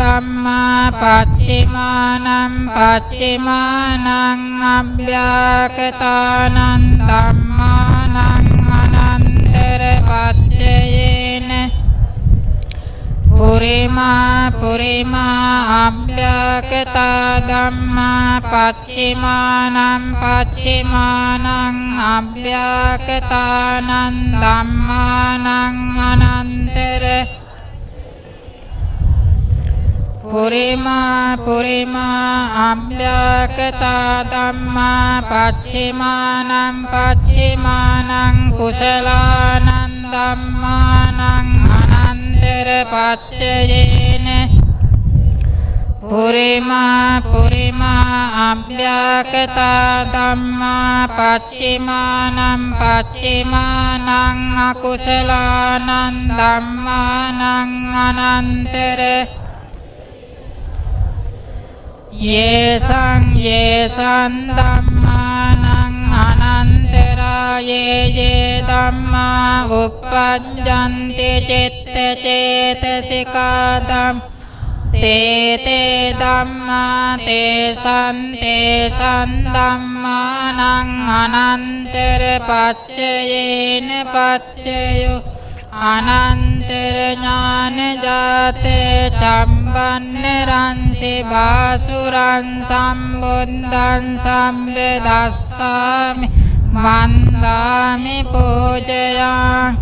ธัมมาปัจฉิมานังปัจฉิมานังอัพยากตานันธัมมานังอนันเตเรปัจเจเยนภูริมาภูริมาอัพยากตาธัมมาปัจฉิมานังปัจฉิมานังอัพยากตานันธัมมานังอนันเตเรภูริมาภูริมาอัพยากตาธัมมาปัจฉิมานังปัจฉิมานังกุศลานันธัมมานังอนันเตรปัจเจเยนภูริมาภูริมาอัพยากตาธัมมาปัจฉิมานังปัจฉิมานังอกุศลานันธัมมานังอนันเตเรเยสังเยสันธัมมานังอนันเตราเยเยธัมมาอุปัจจันติจิตเตเจตสิกาธัมเตเตธัมมาเตสันเตสันธัมมานังอนันเตรปัจเจเยนปัจเจโยอนันเตรญาณญาเตจัมปันเนรันสิบาสุรันสัมบุนดันสัมเวดัสสามิ Vandami pujaya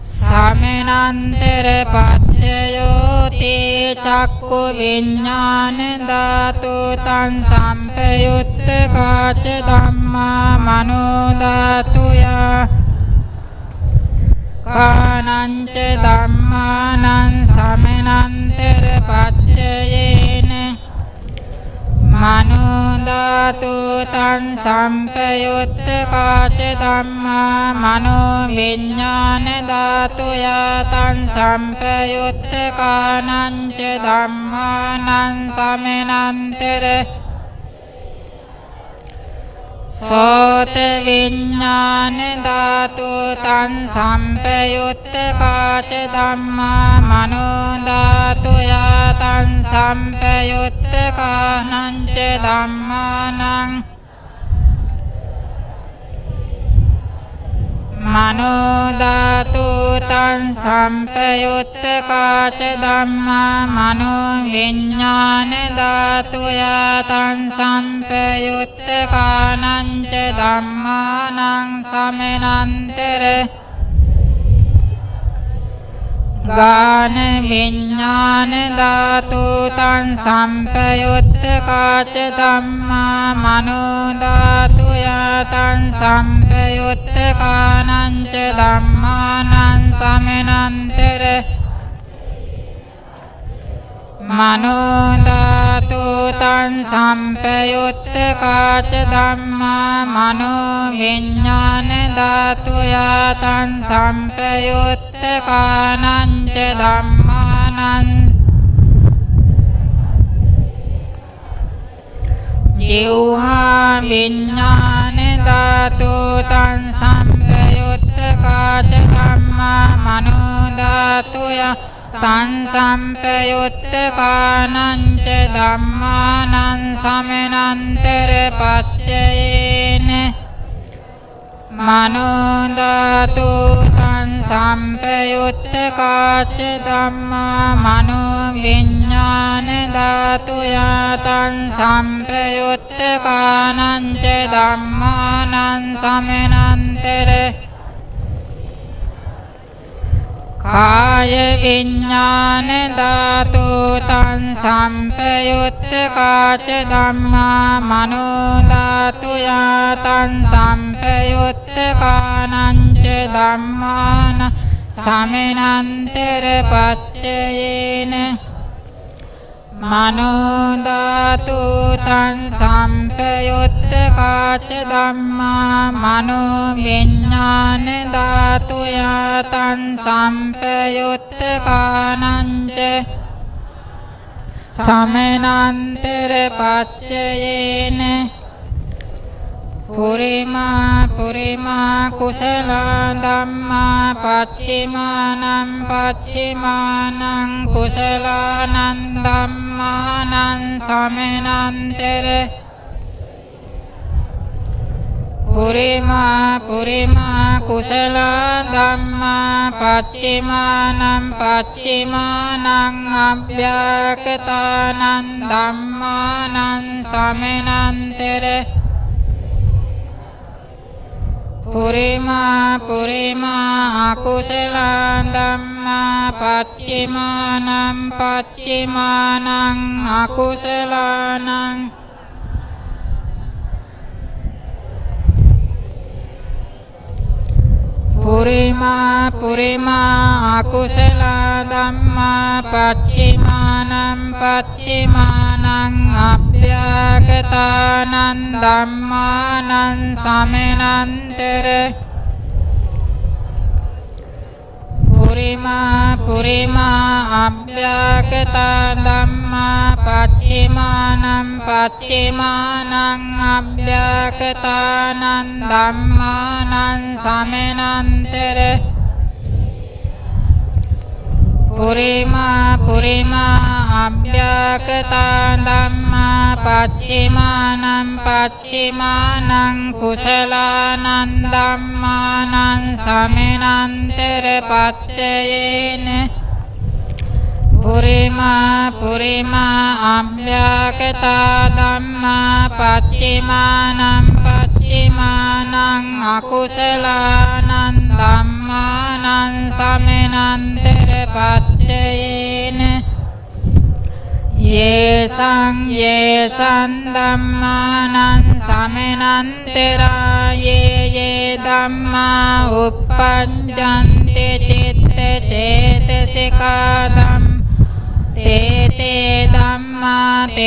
Saminantire paccayoti Chakku vinyane dhatu tan sampayutte kache dhamma manu dhatuya Kananche dhammanan saminantire paccayene Manu dhatu tan sampayutta kache dhamma manu vinyane dhatu ya tan sampayutta kananche dhamma nan saminantere Sote vinyane dhatu tan sampayutta kache dhamma manu dhatu ya Tan sampayutte kananche dhammanam Mano dhatu tan sampayutte kache dhamma Mano vinyane dhatu ya tan sampayutte kananche dhammanam Saminantere Gana vinyana dhatu tan sampayutta kache dhamma mano dhatu ya tan sampayutta kananche dhammanan saminantere mano dhatu tan sampayutta kache dhamma mano vinyana dhatu ya tan sampayutta Kananche dhammanan Jivha vinyane dhatu tan sampayutta kache dhamma mano dhatu ya tan sampayutta kananche dhammanan saminantere paccayene Mano dhatu tan sampayutta kache dhamma mano vinyane dhatu ya tan sampayutta kananche dhammanan saminantere Kaya vinyane dhatu tan sampayutta kache dhamma mano dhatu ya tan sampayutta kananche dhammana saminantere paccayene Mano dhatu tan sampayutta kache dhamma mano vinyane dhatu ya tan sampayutta kananche saminantere paccayene Purima purima kusala dhamma paccimanam paccimanam kusalanam dhammanam saminantere Purima purima kusala dhamma paccimanam paccimanam abhyakatanam dhammanam saminantere Purima purima akusala dhamma paccimanam paccimanam akusalanam Purima purima akusala dhamma paccimanam paccimanam abhyakatanam dhammanam saminantere Purima purima abhyakatanam dhamma paccimanam paccimanam abhyakatanam dhammanam saminantere Purima purima abhyakatanam dhamma paccimanam paccimanam kusalanam dhammanam saminantere paccayene Purima purima abhyakatanam dhamma paccimanam paccimanam มานังอกุศลานันธัมมานันสัมมินันเตปัจเจเนเยสังเยสันธัมมานันสัมมินันเตราเยเยธัมมาอุปปัญจันติจิตเตเจตสิกาธัมเตเตธัมมาเต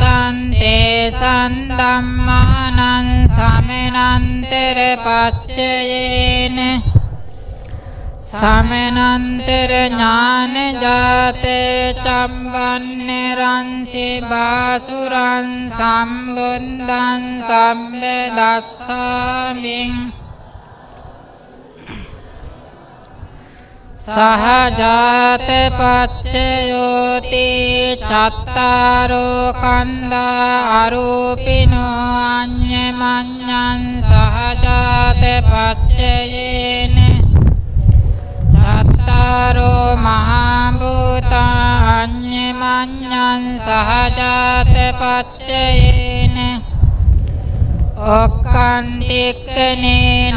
สันเตสันธัมมานันสัมมินันเตเรปัจเจเยเนสัมมินันเตเรญาณญาเตจัมบันเนรันสิบาสุรันสัมบุนดันสัมเบดัสสามิงสหจเตปัจเจโยติจัตตารุขันธาอรูปิโนอัญญมัญญังสหจเตปัจเจเยเนจัตตารุมหาภูตังอัญญมัญญังสหจเตปัจเจเยเนอคันติกเน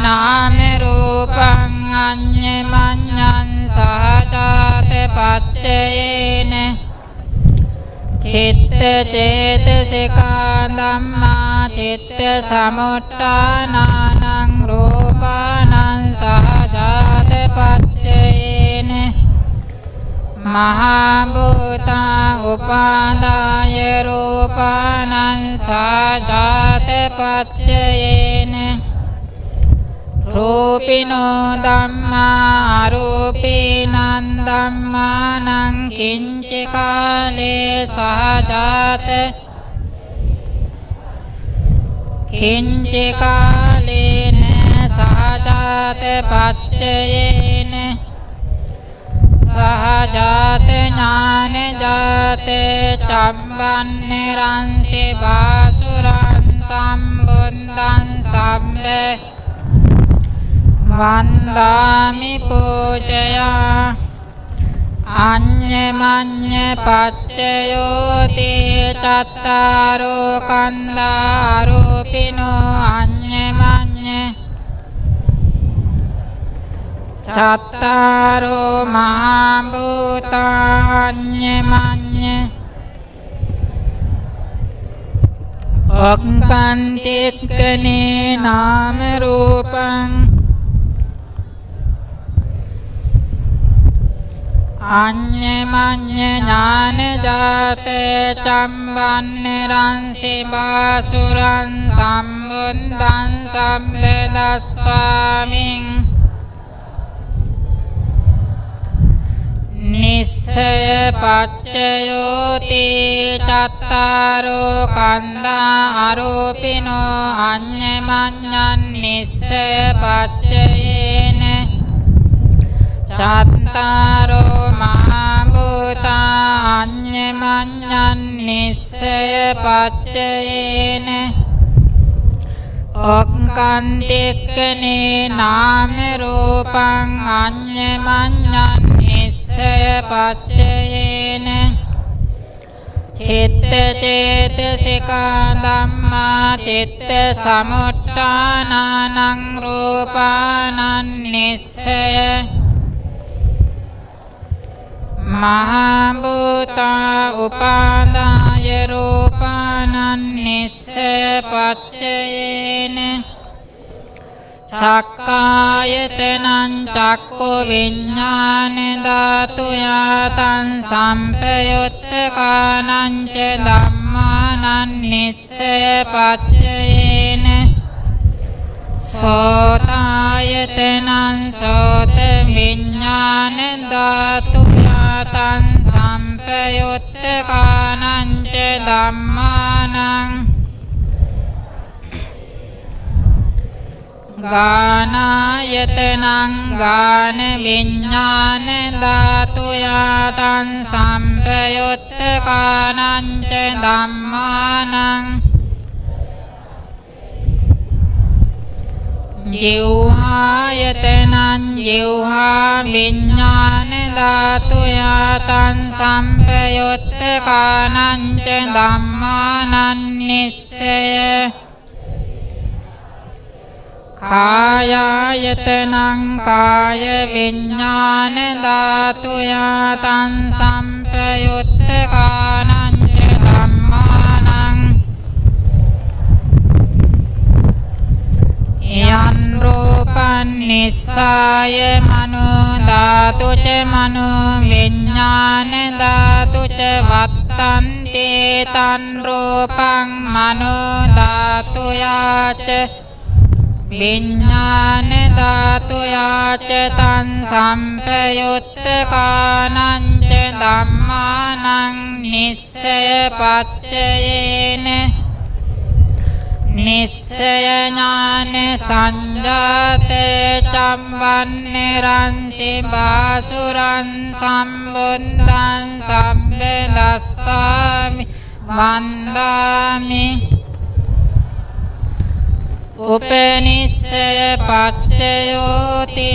นามรูปังอัญญมัญญังสหจเตปัจเจเยเนจิตเตเจตสิกาธัมมาจิตเตสมุทฐานานังรูปานังสหจเตปัจเจเยเนมหาภูตาอุปาทายรูปานังสหจเตปัจเจเยเนรูปิโนธัมมาอรูปินันธัมมานังกิญจิกาเลสหจเตกิญจิกาเลเนสหจเตปัจเจเยเนสหจเตญาณจเตจัมบันเนรันสิบาสุรันสัมบุนดันสัมเบวันดามิปูเจยาอัญญมัญญปัจเจโยติจัตตารุขันธาอรูปิโนอัญญมัญญจัตตารุมหาภูตังอัญญมัญญอกคันติกเนนามรูปังอัญญมัญญญาณจเตจัมบันเนรันสิบาสุรันสัมบุนดันสัมเบดัสสามิงนิสเสปัจเจโยติจัตตารุขันธาอรูปิโนอัญญมัญญังนิสเสปัจเจเยเนจัตตารุมหาภูตังอัญญมัญญังนิสเสปัจเจเยเนอกคันติกเนนามรูปังอัญญมัญญังนิสเสปัจเจเยเนจิตเตเจตสิกาธัมมาจิตเตสมุทฐานานังรูปานังนิสเสมหาภูตาอุปาทายรูปานังนิสเสปัจเจเยเนจักขายตนะจักขุวิญญาณธาตุญาตังสัมปยุตตกานัญเจธัมมานังนิสเสปัจเจเยเนโสตายตนะโสตวิญญาณธาตุญาตังสัมปยุตตกานัญเจธัมมานังกานายตนะกานวิญญาณธาตุญาตังสัมปยุตตกานัญเจธัมมานังจิวหายตนะจิวหาวิญญาณธาตุญาตังสัมปยุตตกานัญเจธัมมานังนิสเส ขายายเตนังกายวิญญาณธาตุยาตันสัมปยุตตกานัญเจธัมมานังยันรูปันนิสสายมนุธาตุเจมนุวิญญาณธาตุเจวัตตันติตันรูปังมนุธาตุยาเจวิญญาณธาตุยาเจตันสัมปยุตตกานัญเจธัมมานังนิสเสปัจเจเยเนนิสเสยญาณสัญญาเตจัมวันเนรันสิบาสุรันสัมบุนตันสัมเบลัสสามิวันดามิอุเปนิสเสปัจเจโยติ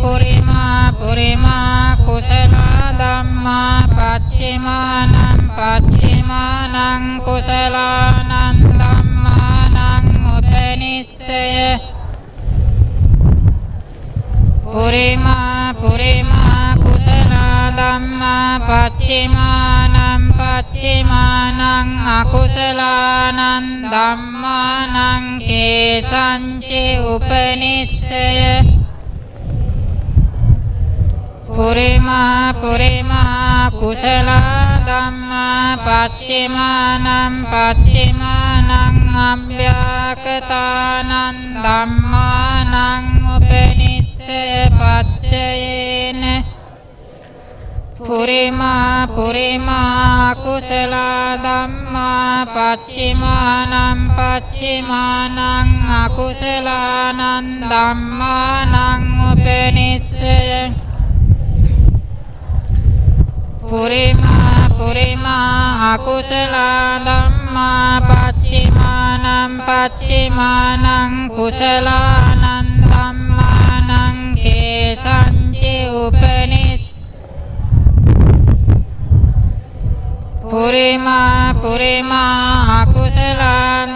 ปุริมาปุริมากุศลธัมมาปัจฉิมานังปัจฉิมานังกุศลานันธัมมานังอุเปนิสเสปุริมาปุริมากุศลธัมมาปัจฉิมานังปัจฉิมานังอกุศลานันธัมมานังเกสัญจิอุปนิสเสยปุริมาปุริมากุศลธัมมาปัจฉิมานังปัจฉิมานังอัพยากตานันธัมมานังอุปนิสเสปัจเจเยเนปุริมาปุริมากุศลธัมมาปัจฉิมานังปัจฉิมานังอกุศลานันธัมมานังอุปนิสเสปุริมาปุริมาอกุศลธัมมาปัจฉิมานังปัจฉิมานังกุศลานันธัมมานังเกสัญจิอุปนิสปุริมาปุริมาอกุศล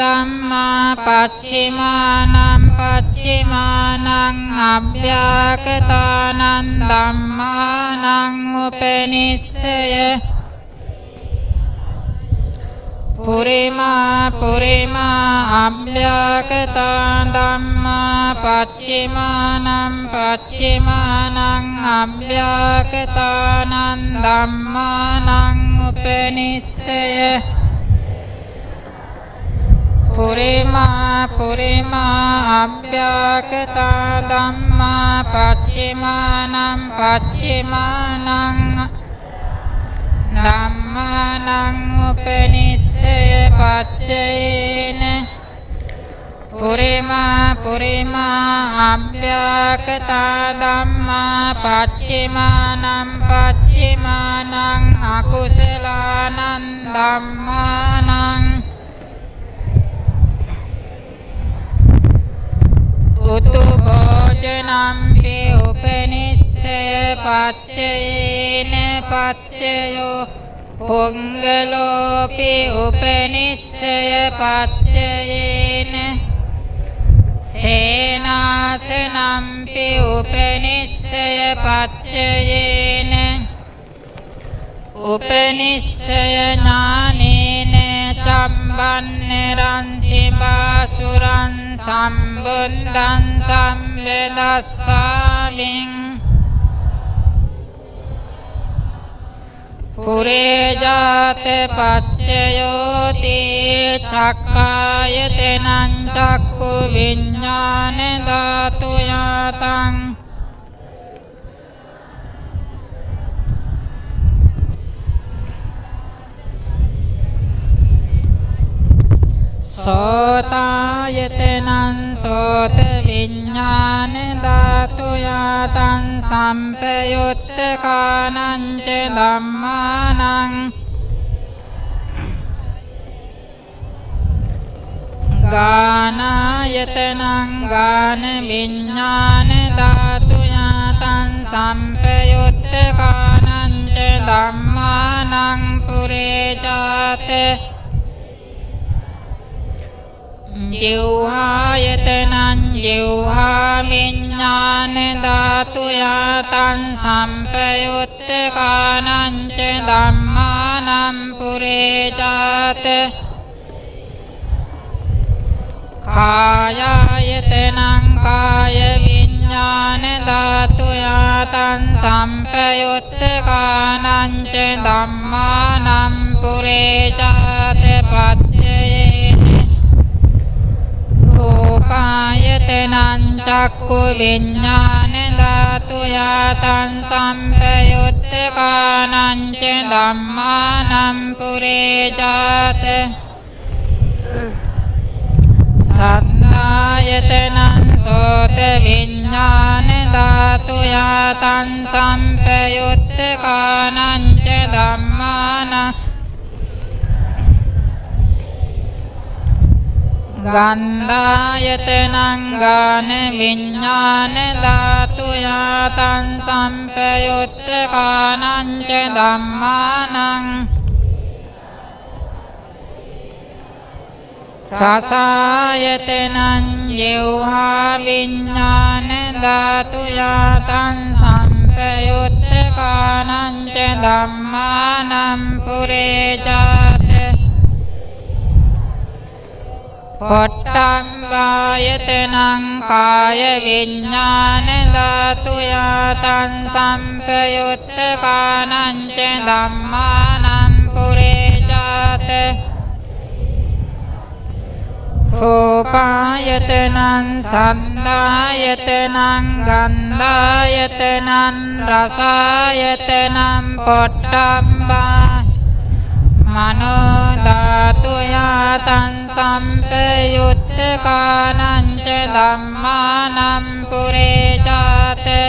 ธัมมาปัจฉิมานังปัจฉิมานังอัพยากตานันธัมมานังอุปนิสเสยปุริมาปุริมาอัพยากตาธัมมาปัจฉิมานังปัจฉิมานังอัพยากตานันธัมมานังอุปนิสเสยปุริมาปุริมาอัพยากตาธัมมาปัจฉิมานังปัจฉิมานังธัมมานังอุปนิสเสปัจเจเนปุริมาปุริมาอัพยากตาธัมมาปัจฉิมานังปัจฉิมานังอกุศลานันธัมมานังอุตุโภชนัมปิอุปนิสเสปัจเจเนปัจเจโยพุงกโลปิอุปนิสเสปัจเจเนเสนาสนัมปิอุปนิสเสปัจเจเนอุปนิสเสญาณีเนจัมบันเนรันสิบาสุรันสัมบุนตันสัมเบลัสสามิงปุเรจาเตปัจเจโยติจักขายเตนัญจักขุวิญญาณธาตุยาตังโสตายเตนังโสตวิญญาณธาตุยาตันสัมปยุตตกานัญเจธัมมานังกานายเตนังกานวิญญาณธาตุยาตันสัมปยุตตกานัญเจธัมมานังปุเรจาเตจิวหายเตนัญ जिह्वाविज्ञानदातु यातं सम्पयुत्कानं च धम्मानं पुरे जाते कायायतनं कायविज्ञानदातु यातं सम्पयुत्कानं च धम्मानं पुरे जाते पत्यये रूपायतनं चक्षुविज्ञानदातु यातं सम्पयुत्कानं च धम्मानं पुरे जाते शब्दायतनं श्रोतविज्ञानदातु यातं सम्पयुत्कानं च धम्मानं गन्धायतनं गानविज्ञानदातु यातं सम्पयुत्कानं च धम्मानं रसायतनं जिह्वाविज्ञानदातु यातं सम्पयुत्कानं च धम्मानं पुरे जाते पट्टम्बायतनं कायविज्ञानदातु यातं सम्पयुत्कानं च धम्मानं पुरे जाते रूपायतनं शब्दायतनं गन्धायतनं रसायतनं पट्टम्बा मनोदातु यातं सम्पयुत्कानं च धम्मानं पुरे जाते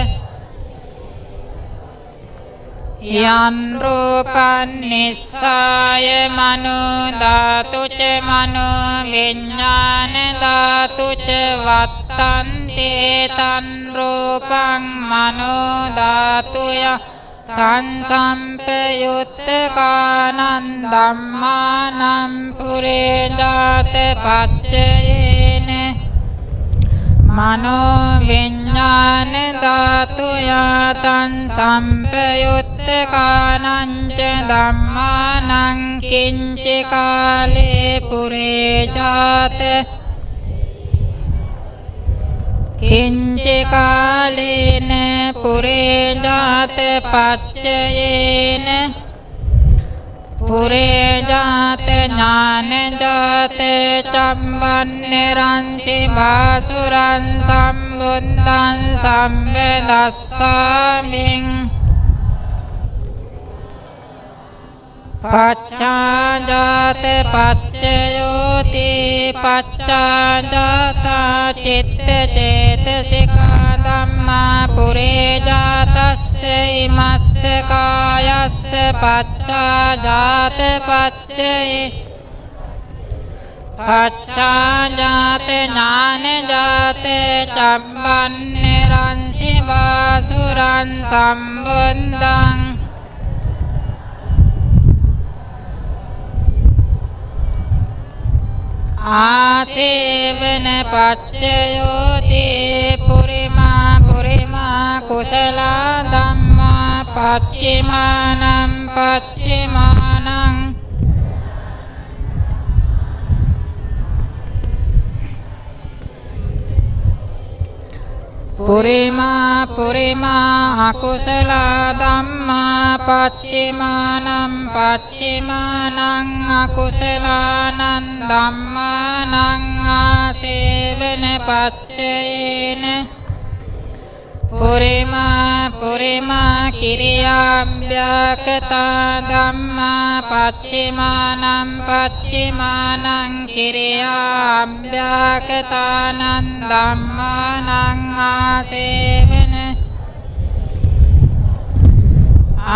यं रूपं निस्साय मनोदातु च मनोविज्ञानदातु च वत्तन्ति तं रूपं मनोदातु या तं सम्पयुत्कानं धम्मानं पुरे जाते पच्चयेन मनोविज्ञानदातु यातं सम्पयुत्कानं च धम्मानं किञ्चिकाले पुरे जाते किञ्चिकालेन पुरे जाते पच्चयेन पुरे जाते ज्ञानजाते चम्बन्निरंसि भासुरं सम्बुद्धं संवेदस्सामि पच्चाजाते पच्चयोति पच्चाजाता चित्तचेतसिका धम्मा पुरे जातस्य इमस्य कायस्य पच्चाजाते पच्चये पच्चाजाते ज्ञानजाते चम्बन्निरंसि वासुरं सम्बुद्धं आसेवन पच्चयोति पुरिमा पुरिमा कुशला धम्मा पच्चिमानं पच्चिमानं पुरिमा पुरिमा अकुशला धम्मा पच्चिमानं पच्चिमानं अकुशलानं धम्मानं आसेवन पच्चयेन पुरिमा पुरिमा किरियाव्याकता धम्मा पच्चिमानं पच्चिमानं किरियाव्याकतानं धम्मानं आसेवन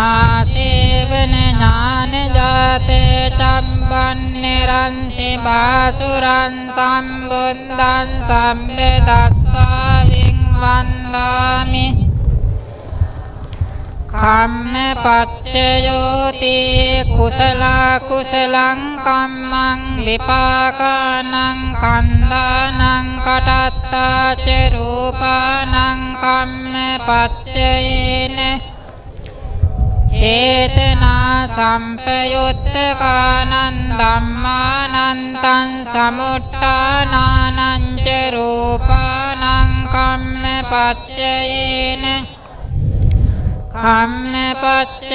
आसेवन ज्ञानजाते चम्बन्निरंसि भासुरं सम्बुद्धं संवेदस्सामि वन्दामि काम्य पच्चयोति कुशला कुशलं कामं विपाकानं खण्डानं कटत्थ ตาเจรูปานังกัมเมปัจเจเนเจตนาสัมปยุตตกานันดัมมานันตันสมุตตานานันเจรูปานังกัมเมปัจเจเนคัมเมปัจเจ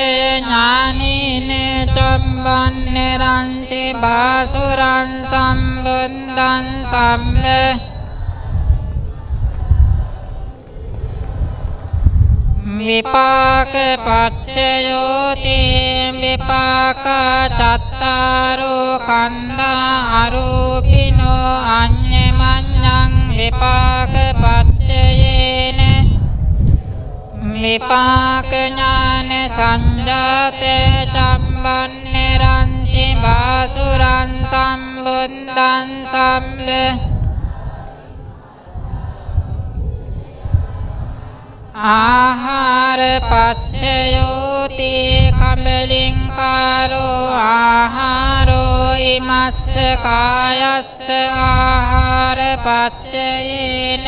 ญาณีเนจัมบันเนรันสิบาสุรันสัมบุนดันสัมเลวิปากปัจเจโยติวิปากจัตตารุขันธาอรูปิโนอัญญมัญญังวิปากปัจเจเยนวิปากญาณสัญญาเตจัมบันเนรันสิบาสุรันสัมบุนดันสัมเลอาหารปัจเจโยติคัมเบลิงคารุอาหารอิมัสสกายัสสอาหารปัจเจเน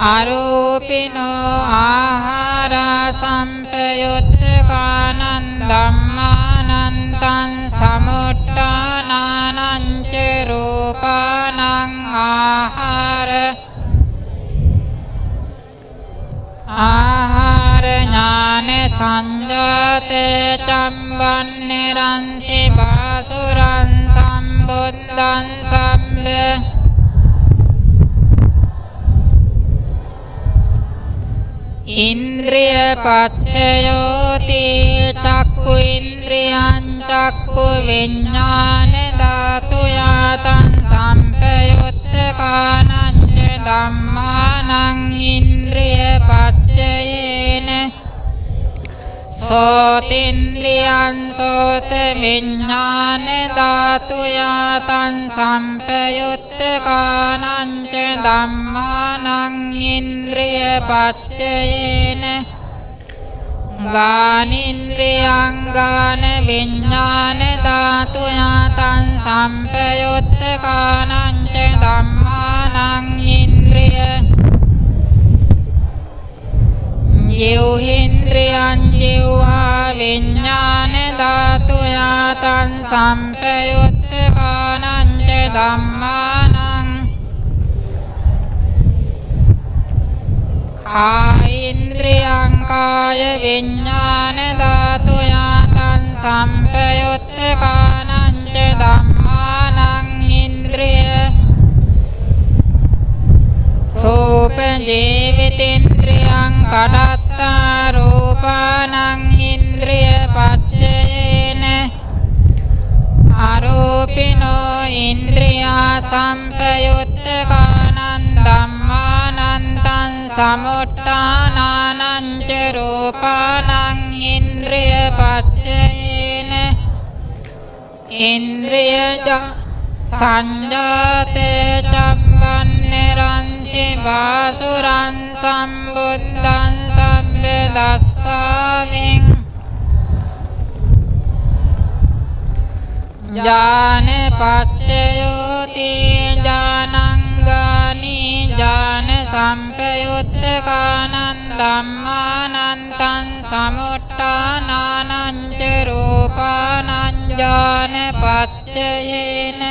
อรูปิโนอาหารสัมปยุตตกานันดัมมานันตันสมุตตานานันเจรูปานังอาหารอาหารญาณสัญญาเตจัมบันเนรันสิบาสุรันสัมบุนดันสัมเลอินทรียปัจเจโยติจักขุอินทรียัญจักขุวิญญาณธาตุญาตันสัมปยุตตกานันเจธัมมานังอินทรียปัจเจเนโสตินทรียันโสตวิญญาณธาตุญาตันสัมปยุตตกานันเจธัมมานังอินทรียปัจเจเนกานินทรียังกานวิญญาณธาตุญาตันสัมปยุตตกานันเจธัมมานังอินทรียยิวหินเรียนยิวหาวิญญาณธาตุญาตันสัมปยุตตกานันเจธัมมานังขาอินเรียงกายวิญญาณธาตุญาตันสัมปยุตตกานันเจธัมมานังอินเรียรูปจีวิตินทรียังกัตตารูปานังอินทรียปัจเจเนอรูปิโนอินทรียสัมปยุตตกานันดัมมานันตันสมุตตานานันเจรูปานังอินทรียปัจเจเนอินทรียจะสัญญาเตจัมบันเนรันสิบาสุรันสัมบุนดันสัมเบดัสสามิงญาณปัจเจโยติญาณังกานิญาณสัมปยุตตกานันดัมมานันตันสมุตตานานันเจรูปานัญญาณปัจเจเน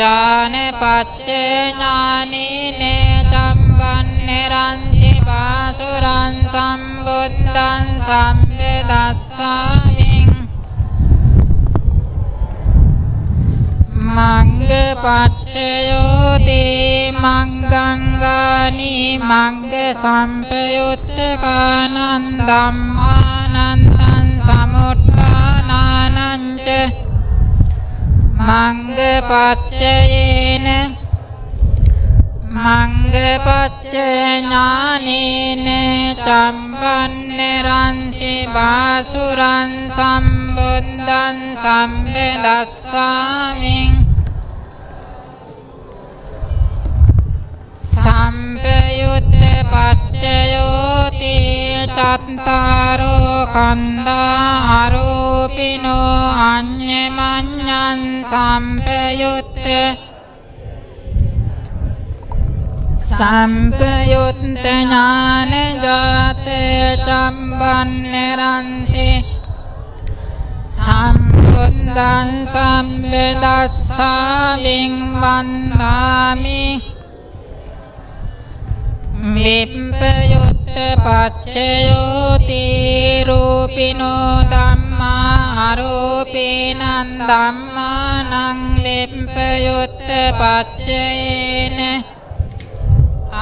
ญาณปัจเจญาณีเนจัมบันเนรันสิบาสุรันสัมบุนดันสัมเปตัสสามิงมังกปัจเจโยติมังกังกานิมังกสัมปยุตตกานันดัมมานันตันสมุตตานานันเจมังกปัจเจเนมังกปัจเจญาณีเนจัมบันเนรันสิบาสุรันสัมบุนดันสัมเบดัสสามิงสัมเปยุตตปัจเจโยติจัตตารุขันธาอรูปิโนอัญญมัญญังสัมเปยุตต संपयुक्त ज्ञान जाते चंबन्नरंसि संबुद्धं संवेदस्सामिं वन्दामि विपयुक्त पच्चयोति रूपिणो धम्मा आरोपिनं धम्मानं विपयुक्त पच्चयेन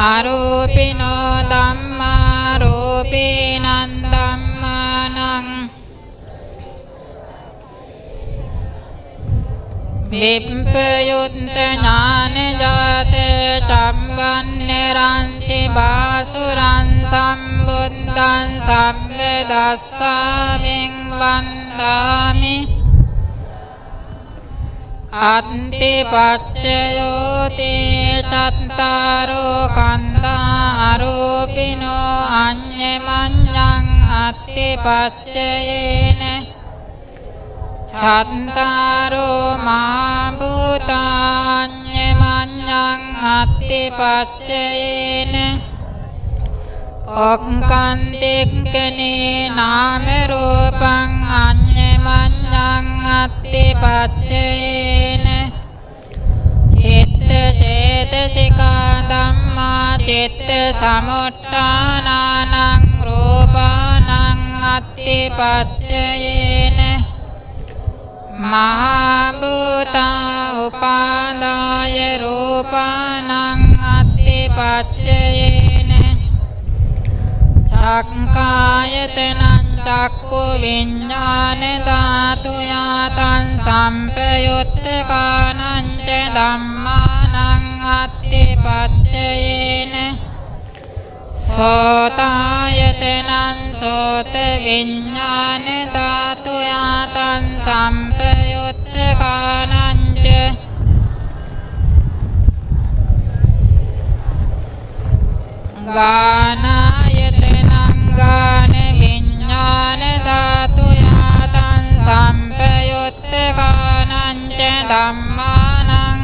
आरोपिनो धम्मा रूपिनं धम्मानं विपयुक्त ज्ञानजाते चंबन्नरंसि बासुरं संबुद्धं संवेदस्सामिं वन्दामि अन्तिपच्चयोति चत्तारो खण्डा आरोपिनो अन्यमन्यं अन्तिपच्चयेन चत्तारो महाभूतान्यमन्यं अन्तिपच्चयेन ओङ्कान्तिकनि नामरूपं अन्यमन्यं अन्तिपच्चयेन चित्तचेतसिका धम्मा चित्तसमुत्थानानां रूपाणां अन्तिपच्चयेन महाभूता उपादाय रूपाणां अन्तिपच्चयेन चक्षुरायतनं चक्षुविज्ञानधातुयातं संपयुक्तकानं च धम्मानं अन्तिपच्चयेन श्रोतायतनं श्रोतविज्ञानधातुयातं संपयुक्तकानं च गानायतनं गान विज्ञान धातु यातं संपयुक्त गानं च धम्मानं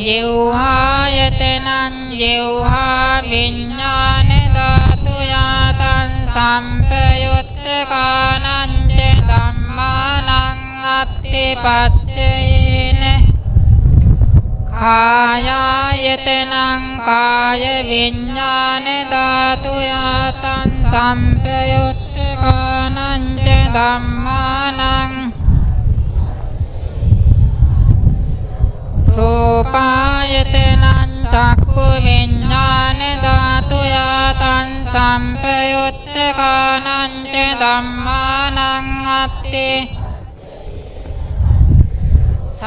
जिह्वायतनं जिह्वा विज्ञान धातु यातं संपयुक्त गानं च धम्मानं अन्तिपच्चयेन कायायतनं काय विज्ञान धातु यातं संपयुक्तकानं च धम्मानं रूपायतनं चक्षु विज्ञान धातु यातं संपयुक्तकानं च धम्मानं अति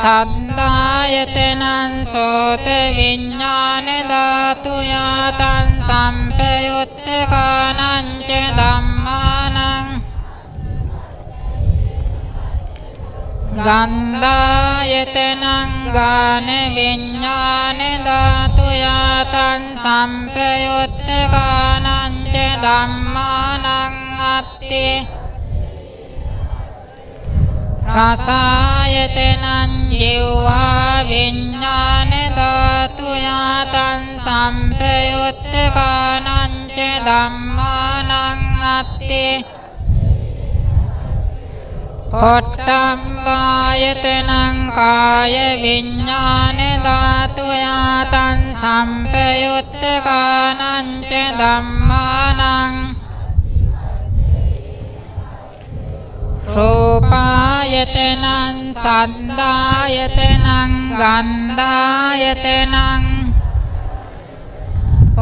शब्दायतनं श्रोतविज्ञानधातु यातं संपयुक्तकानं च धम्मानं गन्धायतनं गानविज्ञानधातु यातं संपयुक्तकानं च धम्मानं अति रसायतनं जिह्वा विज्ञान धातु यातं संपयुक्तकानं च धम्मानं अति पट्टम्बायतनं काय विज्ञान धातु यातं संपयुक्तकानं च धम्मानं रूपायतनं शब्दायतनं गन्धायतनं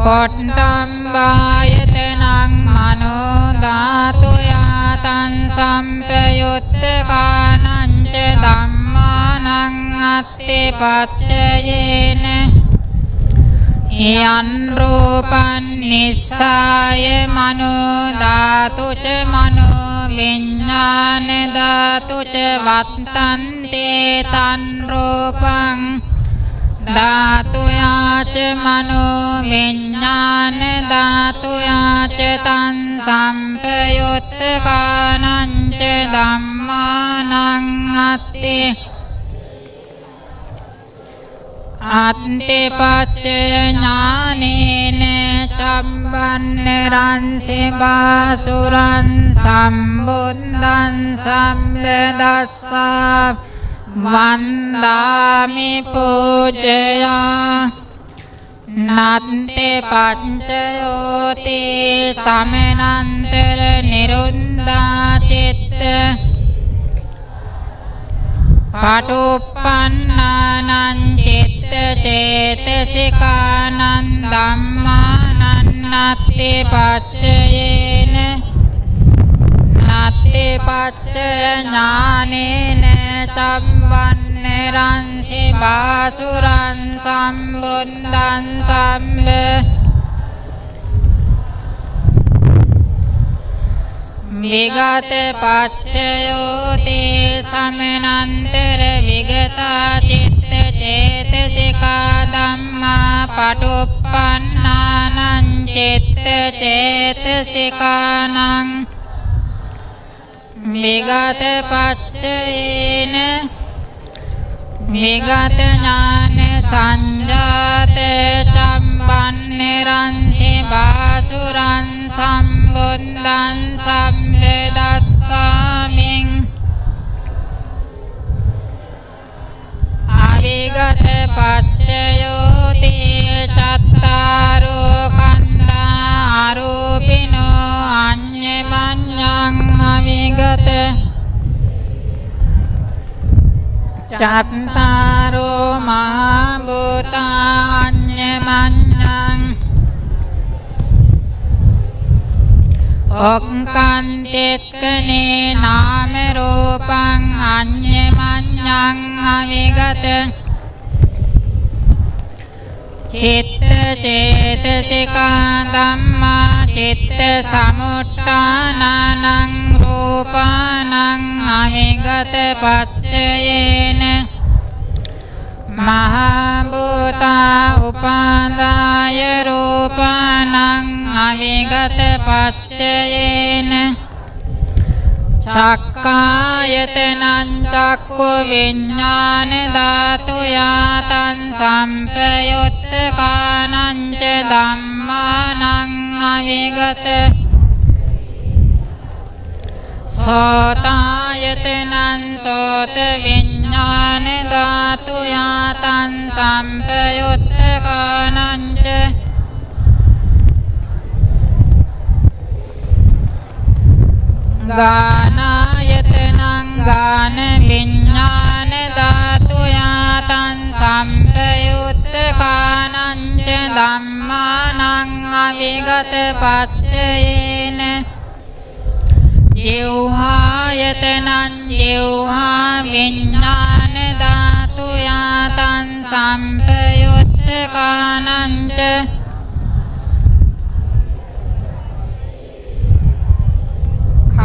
पट्टम्बायतनं मनोधातु यातं संपयुक्तकानं च धम्मानं अन्तिपच्चयेन यन् रूपं निस्साय मनोधातु च मनो विज्ञान धातु च वर्तन्ते तन् रूपं धातुया च मनो विज्ञान धातुया च तन् संपयुक्तकानं च धम्मानं अति අන්ති පච්චේඥානේන චම්බන් රන්සිබාසුරන් සම්බුද්ධන් සම්බදස්සා වන්දාමි පූජයා නන්තේ පංචයෝති සමනන්තර නිරුද්ධා චිත්ත පටුප්පන්නානං චිත්ත චේතසිකානං ධම්මානං නත්ති පච්චයේන නත්ති පච්චඥානේන චම්බන් රන්සි බාසුරන් සම්බුද්ධන් සම්බ විගත පච්චයෝති සමනන්තර විගතා චිත්ත චේතසිකා ධම්මා පටුප්පන්නානං චිත්ත චේතසිකානං විගත පච්චයේන විගත ඥාන සංජාත චම්බන්නිරන්සි බාසුරන් සම්බුද්ධන් සම්බදස්සාමින් අවිගත පච්චයෝති චත්තාරෝ කණ්ඩා අරූපිනෝ අඤ්ඤමඤ්ඤං අවිගත චත්තාරෝ මහා භූතාඤ්ඤමඤ්ඤං ඔක්ඛන්තික්ඛනේ නාම රූපං අඤ්ඤමඤ්ඤං අවිගත චිත්ත චේතසිකා ධම්මා චිත්ත සමුට්ඨානං රූපානං අවිගත පච්චයේන මහා භූතා උපාදාය රූපානං අවිගත පච්චයේන චක්ඛායතනං චක්ඛු විඤ්ඤාණ ධාතු යතං සම්පයුත්ත කානං ච ධම්මානං අවිගත සෝතායතනං සෝත විඤ්ඤාණ ධාතු යතං සම්පයුත්ත කානං ච ගානායතනං ගාන විඤ්ඤාණ ධාතු යතං සම්පයුත්ත කානං ච ධම්මානං අවිගත පච්චයේන ජීවහායතනං ජීවහා විඤ්ඤාණ ධාතු යතං සම්පයුත්ත කානං ච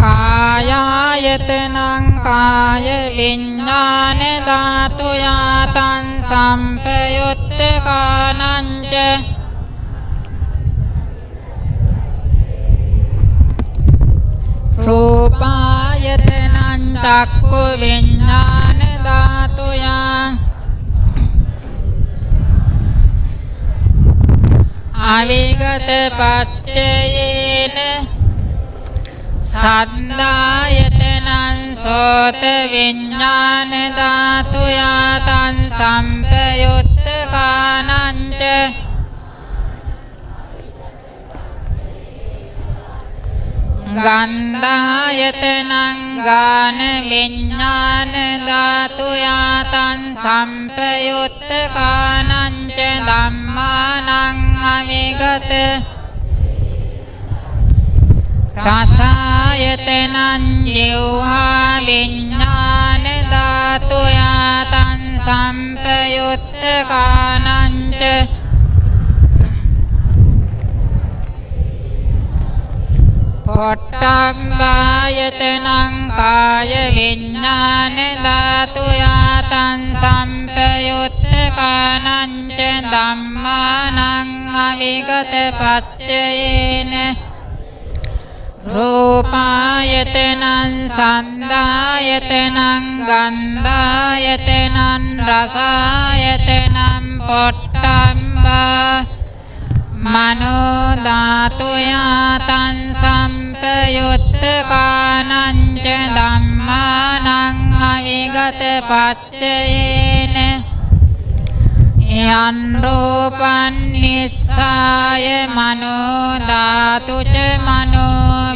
කායායතනං කාය විඤ්ඤාණ ධාතු යතං සම්පයුත්ත කානං ච රූපායතනං චක්ඛු විඤ්ඤාණ ධාතු යං අවිගත පච්චයේන සද්ධායතනං සෝත විඤ්ඤාණ ධාතු යතං සම්පයුත්ත කානං ච ගන්ධායතනං ගාන විඤ්ඤාණ ධාතු යතං සම්පයුත්ත කානං ච ධම්මානං අවිගත රසායතනං ජීවහා විඤ්ඤාණ ධාතු යතං සම්පයුත්ත කානං ච පොට්ටබ්බායතනං කාය විඤ්ඤාණ ධාතු යතං සම්පයුත්ත කානං ච ධම්මානං අවිගත පච්චයේන රූපායතනං සන්දායතනං ගන්ධායතනං රසායතනං ปุตตัมปะมโนธาตุยาตันสัมปยุตตกานัญจธัมมานังอวิกตปัจเจเนยันรูปันนิสสายมโนธาตุเจมโน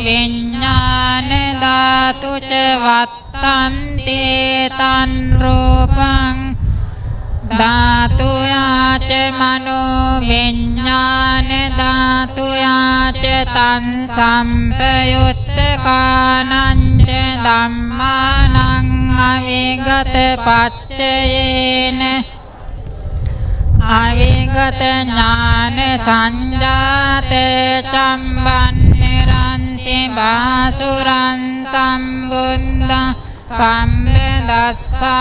วิญญาณธาตุเจวัตตันติตันรูปังธาตุยาเจมโนวิญญาณธาตุยาเจตันสัมปยุตตกานัญเจธัมมานังอวิกตปัจเจเนอวิกตญาณสัญญาเตจัมบันนิรันสิบาสุรันสัมบุนดาสัมเบดัสสา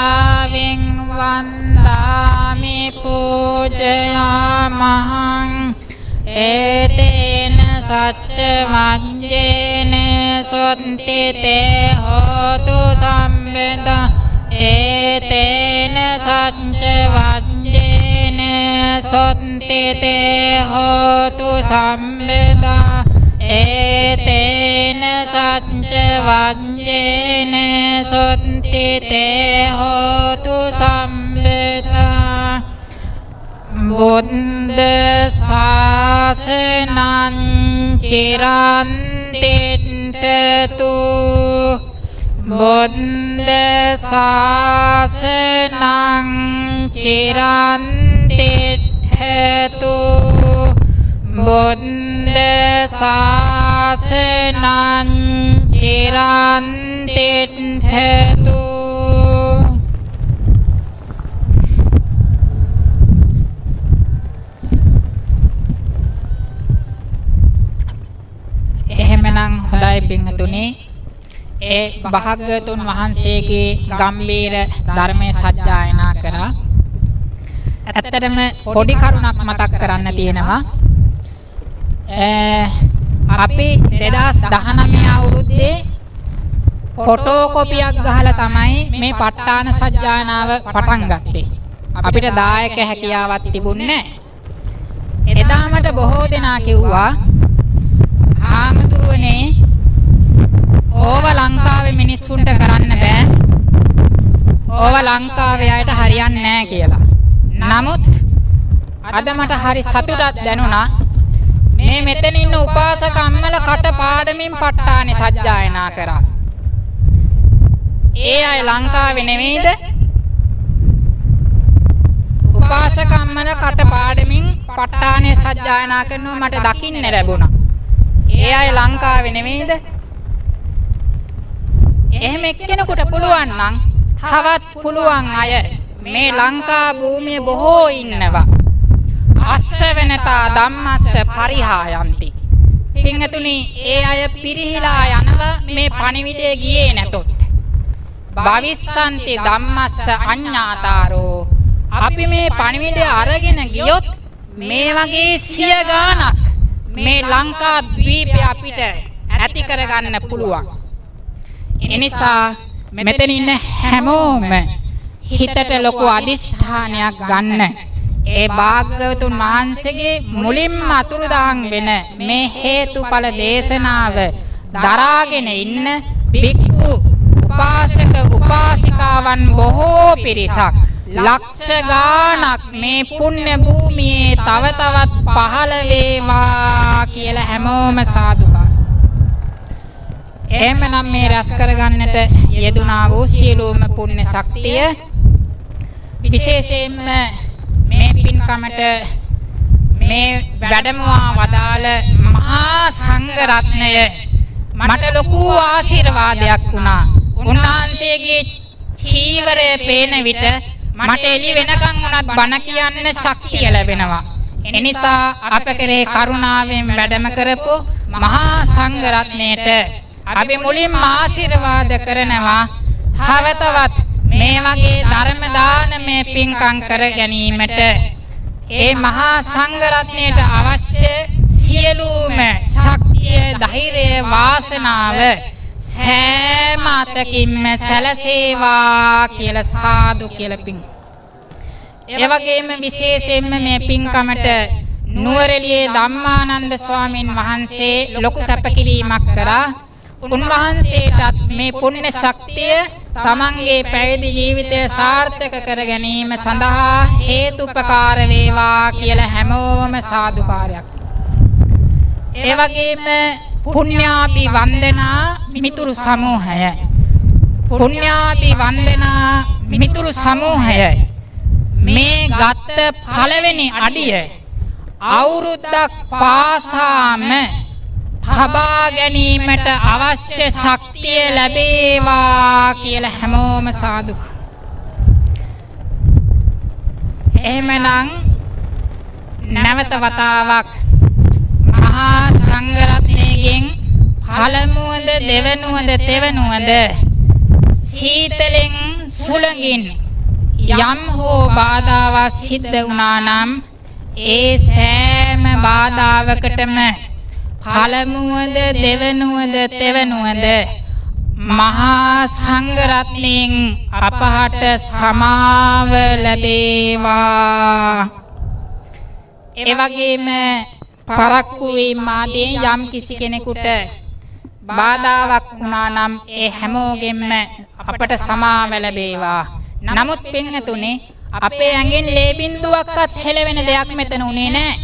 วิงวันดามิปูเจยามหังเอตินสัจจวัญเยเนสุนติเตโหตุสัมเบดาเอตินสัจจวัญเยเนสุนติเตโหตุสัมเบดาเอเตนะสัจจวัญเยเนสุนติเตโหตุสัมเบตาบุญเดสาเสนันจิรันติเตตุบุญเดสาเสนังจิรันติเตตุบุญเดสาเสนันจิรันติเทตุเอเมนังหดายปิงตุนีเอบหักตุนมหันเสกีกัมบีร์ดาร์เมชัดใจนักระอัตตะเมพอดีคารุนักมาตักกรันตีนะฮะඅපි දෙදාස් දහනවය අවුරුද්දේ ෆොටෝකොපියක් ගහලා තමයි මේ ප ဋ ාණ සජ්ජායනාව පටන් ගත්තේ. අපිට දායක හැකියාවක් තිබුණේ නැහැ. එදාමට බොහෝ දෙනා කිව්වා ආමතුරුනේ ඕව ලංකාවේ මිනිස්සුන්ට කරන්න බෑ. ඕව ලංකාවේ අයට හරියන්නේ නැහැ කියලා. නමුත් අද මට හරි සතුටක් දැනුණා.මේ මෙතනින් උපාසකම්මල කට පාඩමින් ප ဋ ාණි සජ්ජායනා කරා. ඒ අය ලංකාවේ නෙමෙයිද? උපාසකම්මල කට පාඩමින් ප ဋ ාණි සජ්ජායනා කරනවා මට දකින්න ලැබුණා. ඒ අය ලංකාවේ නෙමෙයිද? එහෙම එක්කෙනෙකුට පුළුවන් නම් තවත් පුළුවන් අය මේ ලංකා භූමියේ බොහෝ ඉන්නවා.අස්සවනතා ධම්මස්ස පරිහායන්ති පින්තුනි ඒ අය පිරිහිලා යනව මේ පණිවිඩය ගියේ නැතොත් භවිස්සන්ති ධම්මස්ස අඤ්ඤාතාරෝ අපි මේ පණිවිඩය අරගෙන ගියොත් මේ වගේ සිය ගාණක් මේ ලංකා ද්වීපය අපිට ඇති කරගන්න පුළුවන්. එනිසා මෙතන ඉන්න හැමෝම හිතට ලොකු අදිෂ්ඨානයක් ගන්න.ඒ භාග්‍යවතුන් වහන්සේගේ මුලින්ම අතුරුදහන් වෙන මේ හේතුඵල දේශනාව දරාගෙන ඉන්න භික්ඛු උපාසක උපාසිකාවන් බොහෝ පිරිසක් ලක්ෂ ගාණක් මේ පුණ්‍ය භූමියේ තව තවත් පහළ වේවා කියලා හැමෝම සාදුකාර. එහෙමනම් මේ රැස් කරගන්නට යෙදුනා වූ සියලුම පුණ්‍ය ශක්තිය විශේෂයෙන්ම මේ පින්කමට මේ වැඩමවා වදාළ මහා සංඝ රත්නය මට ලොකු ආශිර්වාදයක් වුණා. උන්වහන්සේගේ චීවරය පේන විට මට එළි වෙනකන් උනත් බණ කියන්න ශක්තිය ලැබෙනවා. එනිසා අප කෙරේ කරුණාවෙන් වැඩම කරපු මහා සංඝ රත්නයට අපි මුලින්ම ආශිර්වාද කරනවා. තව තවත් මේ වගේ ධර්ම දානමය පින්කම් කර ගැනීමට ඒ මහා සංඝ රත්නයට අවශ්‍ය සියලුම ශක්තිය, ධෛර්යය, වාසනාව සෑම අතකින්ම සැලසේවා කියලා සාදු කියලා පිං. එවැගේම විශේෂයෙන්ම මේ පින්කමට නුවරඑළියේ ධම්මානන්ද ස්වාමීන් වහන්සේ ලොකු කැපකිරීමක් කරා. උන්වහන්සේටත් මේ පුණ්‍ය ශක්තිය තමන්ගේ පැවිදි ජීවිතය සාර්ථක කර ගැනීම සඳහා හේතුපකාර වේවා කියලා හැමෝම සාදුකාරයක්. ඒ වගේම පුණ්‍යාභි වන්දනා මිතුරු සමූහය පුණ්‍යාභි වන්දනා මිතුරු සමූහය මේ ගත්ත පළවෙනි අඩිය අවුරුද්දක් පාසාම තබා ගැනීමට අවශ්‍ය ශක්තිය ලැබේවා කියලා හැමෝම සාදු. එහෙමනම් නැවත වතාවක් මහා සංඝරත්නයෙන් පළමුවද දෙවනුවද තෙවනුවද සීතලෙන් සුළඟින් යම් හෝ බාධාවක් සිද්ධ වුණා නම් ඒ සෑම බාධාවකටම පළමුවද දෙවනුවද තෙවනුවද මහා සංඝරත්නයෙන් අපහට සමාව ලැබේවා. එවැගේම පරක්කු වීම ආදී යම් කිසි කෙනෙකුට බාධාවක් වුණා නම් ඒ හැමෝගෙම අපට සමාව ලැබේවා. නමුත් පින්තුනේ අපේ ඇඟෙන් ලේ බින්දුවක්වත් හෙලවෙන දෙයක් මෙතන උනේ නැහැ.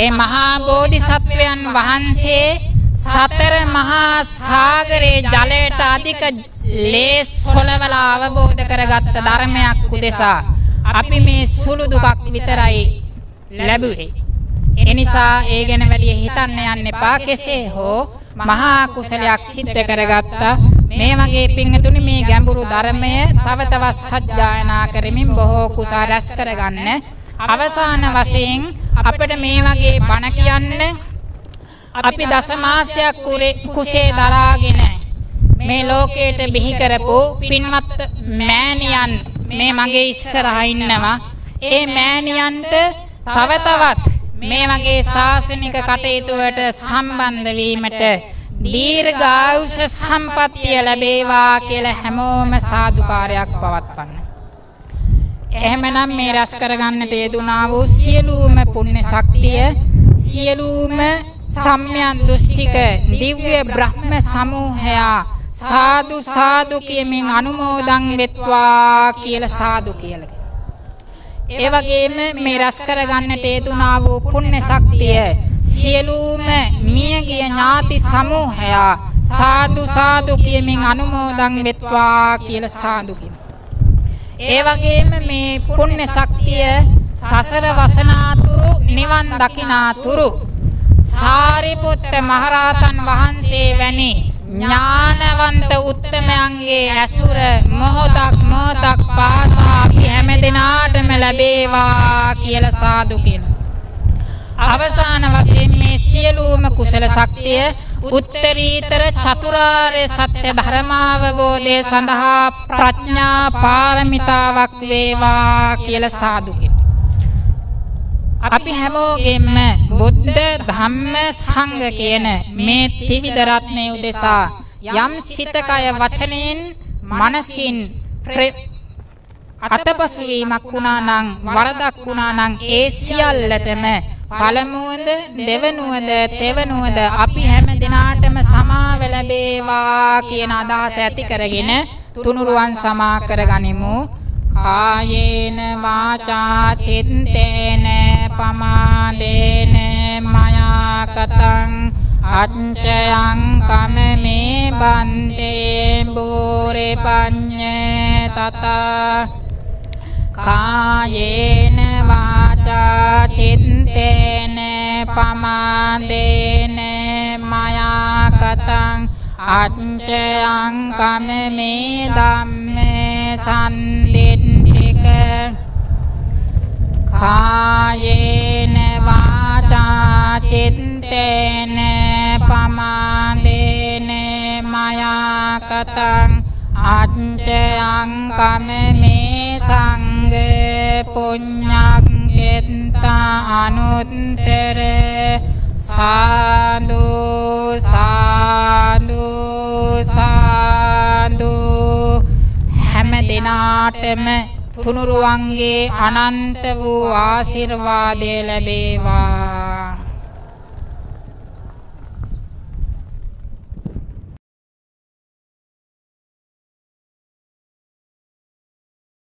ඒ මහා බෝධිසත්වයන් වහන්සේ සතර මහා සාගරයේ ජලයට අධික ලේ සොලවලා අවබෝධ කරගත් ධර්මයක් උදෙසා අපි මේ සුළු දුකක් විතරයි ලැබුවේ. එනිසා ඒ ගැන වැඩි හිතන්න යන්න එපා. කෙසේ හෝ මහා කුසලයක් සිද්ධ කරගත්තා. මේ වගේ පින්තුනි මේ ගැඹුරු ධර්මය තව තවත් සජ්ජායනා කරමින් බොහෝ කුසල රැස් කරගන්න. අවසාන වශයෙන් අපිට මේ වගේ බණ කියන්න අපි දසමාසයක් කුසේ දරාගෙන මේ ලෝකයට බිහි කරපු පින්වත් මෑණියන් මේ මගේ ඉස්සරහා ඉන්නවා. ඒ මෑණියන්ට තව තවත් මේ වගේ ශාසනික කටයුතුවට සම්බන්ධ වීමට දීර්ඝායුෂ සම්පත්තිය ලැබේවා කියලා හැමෝම සාදුකාරයක් පවත්වන්න. එහෙමනම් මේ රැස් කරගන්නට යෙදුනා වූ සියලුම පුණ්‍ය ශක්තිය සියලුම සම්මියන් දෘෂ්ටික දිව්‍ය බ්‍රහ්ම සමූහය සාදු සාදු කියමින් අනුමෝදන් වෙත්වා කියලා සාදු කියලා. ඒ වගේම මේ රැස් කරගන්නට යෙදුනා වූ පුණ්‍ය ශක්තිය සියලුම මියගිය ඥාති සමූහය සාදු සාදු කියමින් අනුමෝදන් වෙත්වා කියලා සාදු කියනවා. ඒ වගේම මේ පුණ්‍ය ශක්තිය සසර වසනාතුරු නිවන් දකිනාතුරු සාරිපුත්ත මහරහතන් වහන්සේ වැනි ඥානවන්ත උත්තමයන්ගේ ඇසුර මොහොතක් මොහොතක් පාසා අපි හැම දිනාටම ලැබේවා කියලා සාදු කියනවා. අවසාන වශයෙන් මේ සියලුම කුසල ශක්තිය උත්තරීතර චතුරාර්ය සත්‍ය ධර්මාවබෝධය සඳහා ප්‍රඥා පාරමිතාවක් වේවා කියලා සාදු කියනවා. අපි හැමෝගෙම බුද්ධ ධම්ම සංඝ කියන මේ ත්‍රිවිධ රත්නය උදෙසා යම් සිතකය වචනෙන් මනසින් අතපසු වීමක් වුණා නම් වරදක් වුණා නම් ඒ සියල්ලටම පළමුවද දෙවනුවද තෙවනුවද අපි හැම දිනාටම සමාව ලැබේවා කියන අදහස ඇති කරගෙන තුනුරුවන් සමා කරගනිමු. කායේන වාචා චිත්තේන පමාදේන මයා කතං අච්චයං කමමේ බන්තේ බෝරේ පඤ්ඤේ තත කායේන වාචා චිත්තේන පමාදේන මයා කතං අච්චයං කමමේ ධම්මේ සම්දින්නික කායේන වාචා චිත්තේන පමාදේන මයා කතං අච්චයං කමමේ සංඝේ පුඤ්ඤක්ඛෙත්තා අනුත්තර සාදු සාදු සාදු හැම දිනාටම තුනුරුවන්ගේ අනන්ත වූ ආශිර්වාදය ලැබේවා.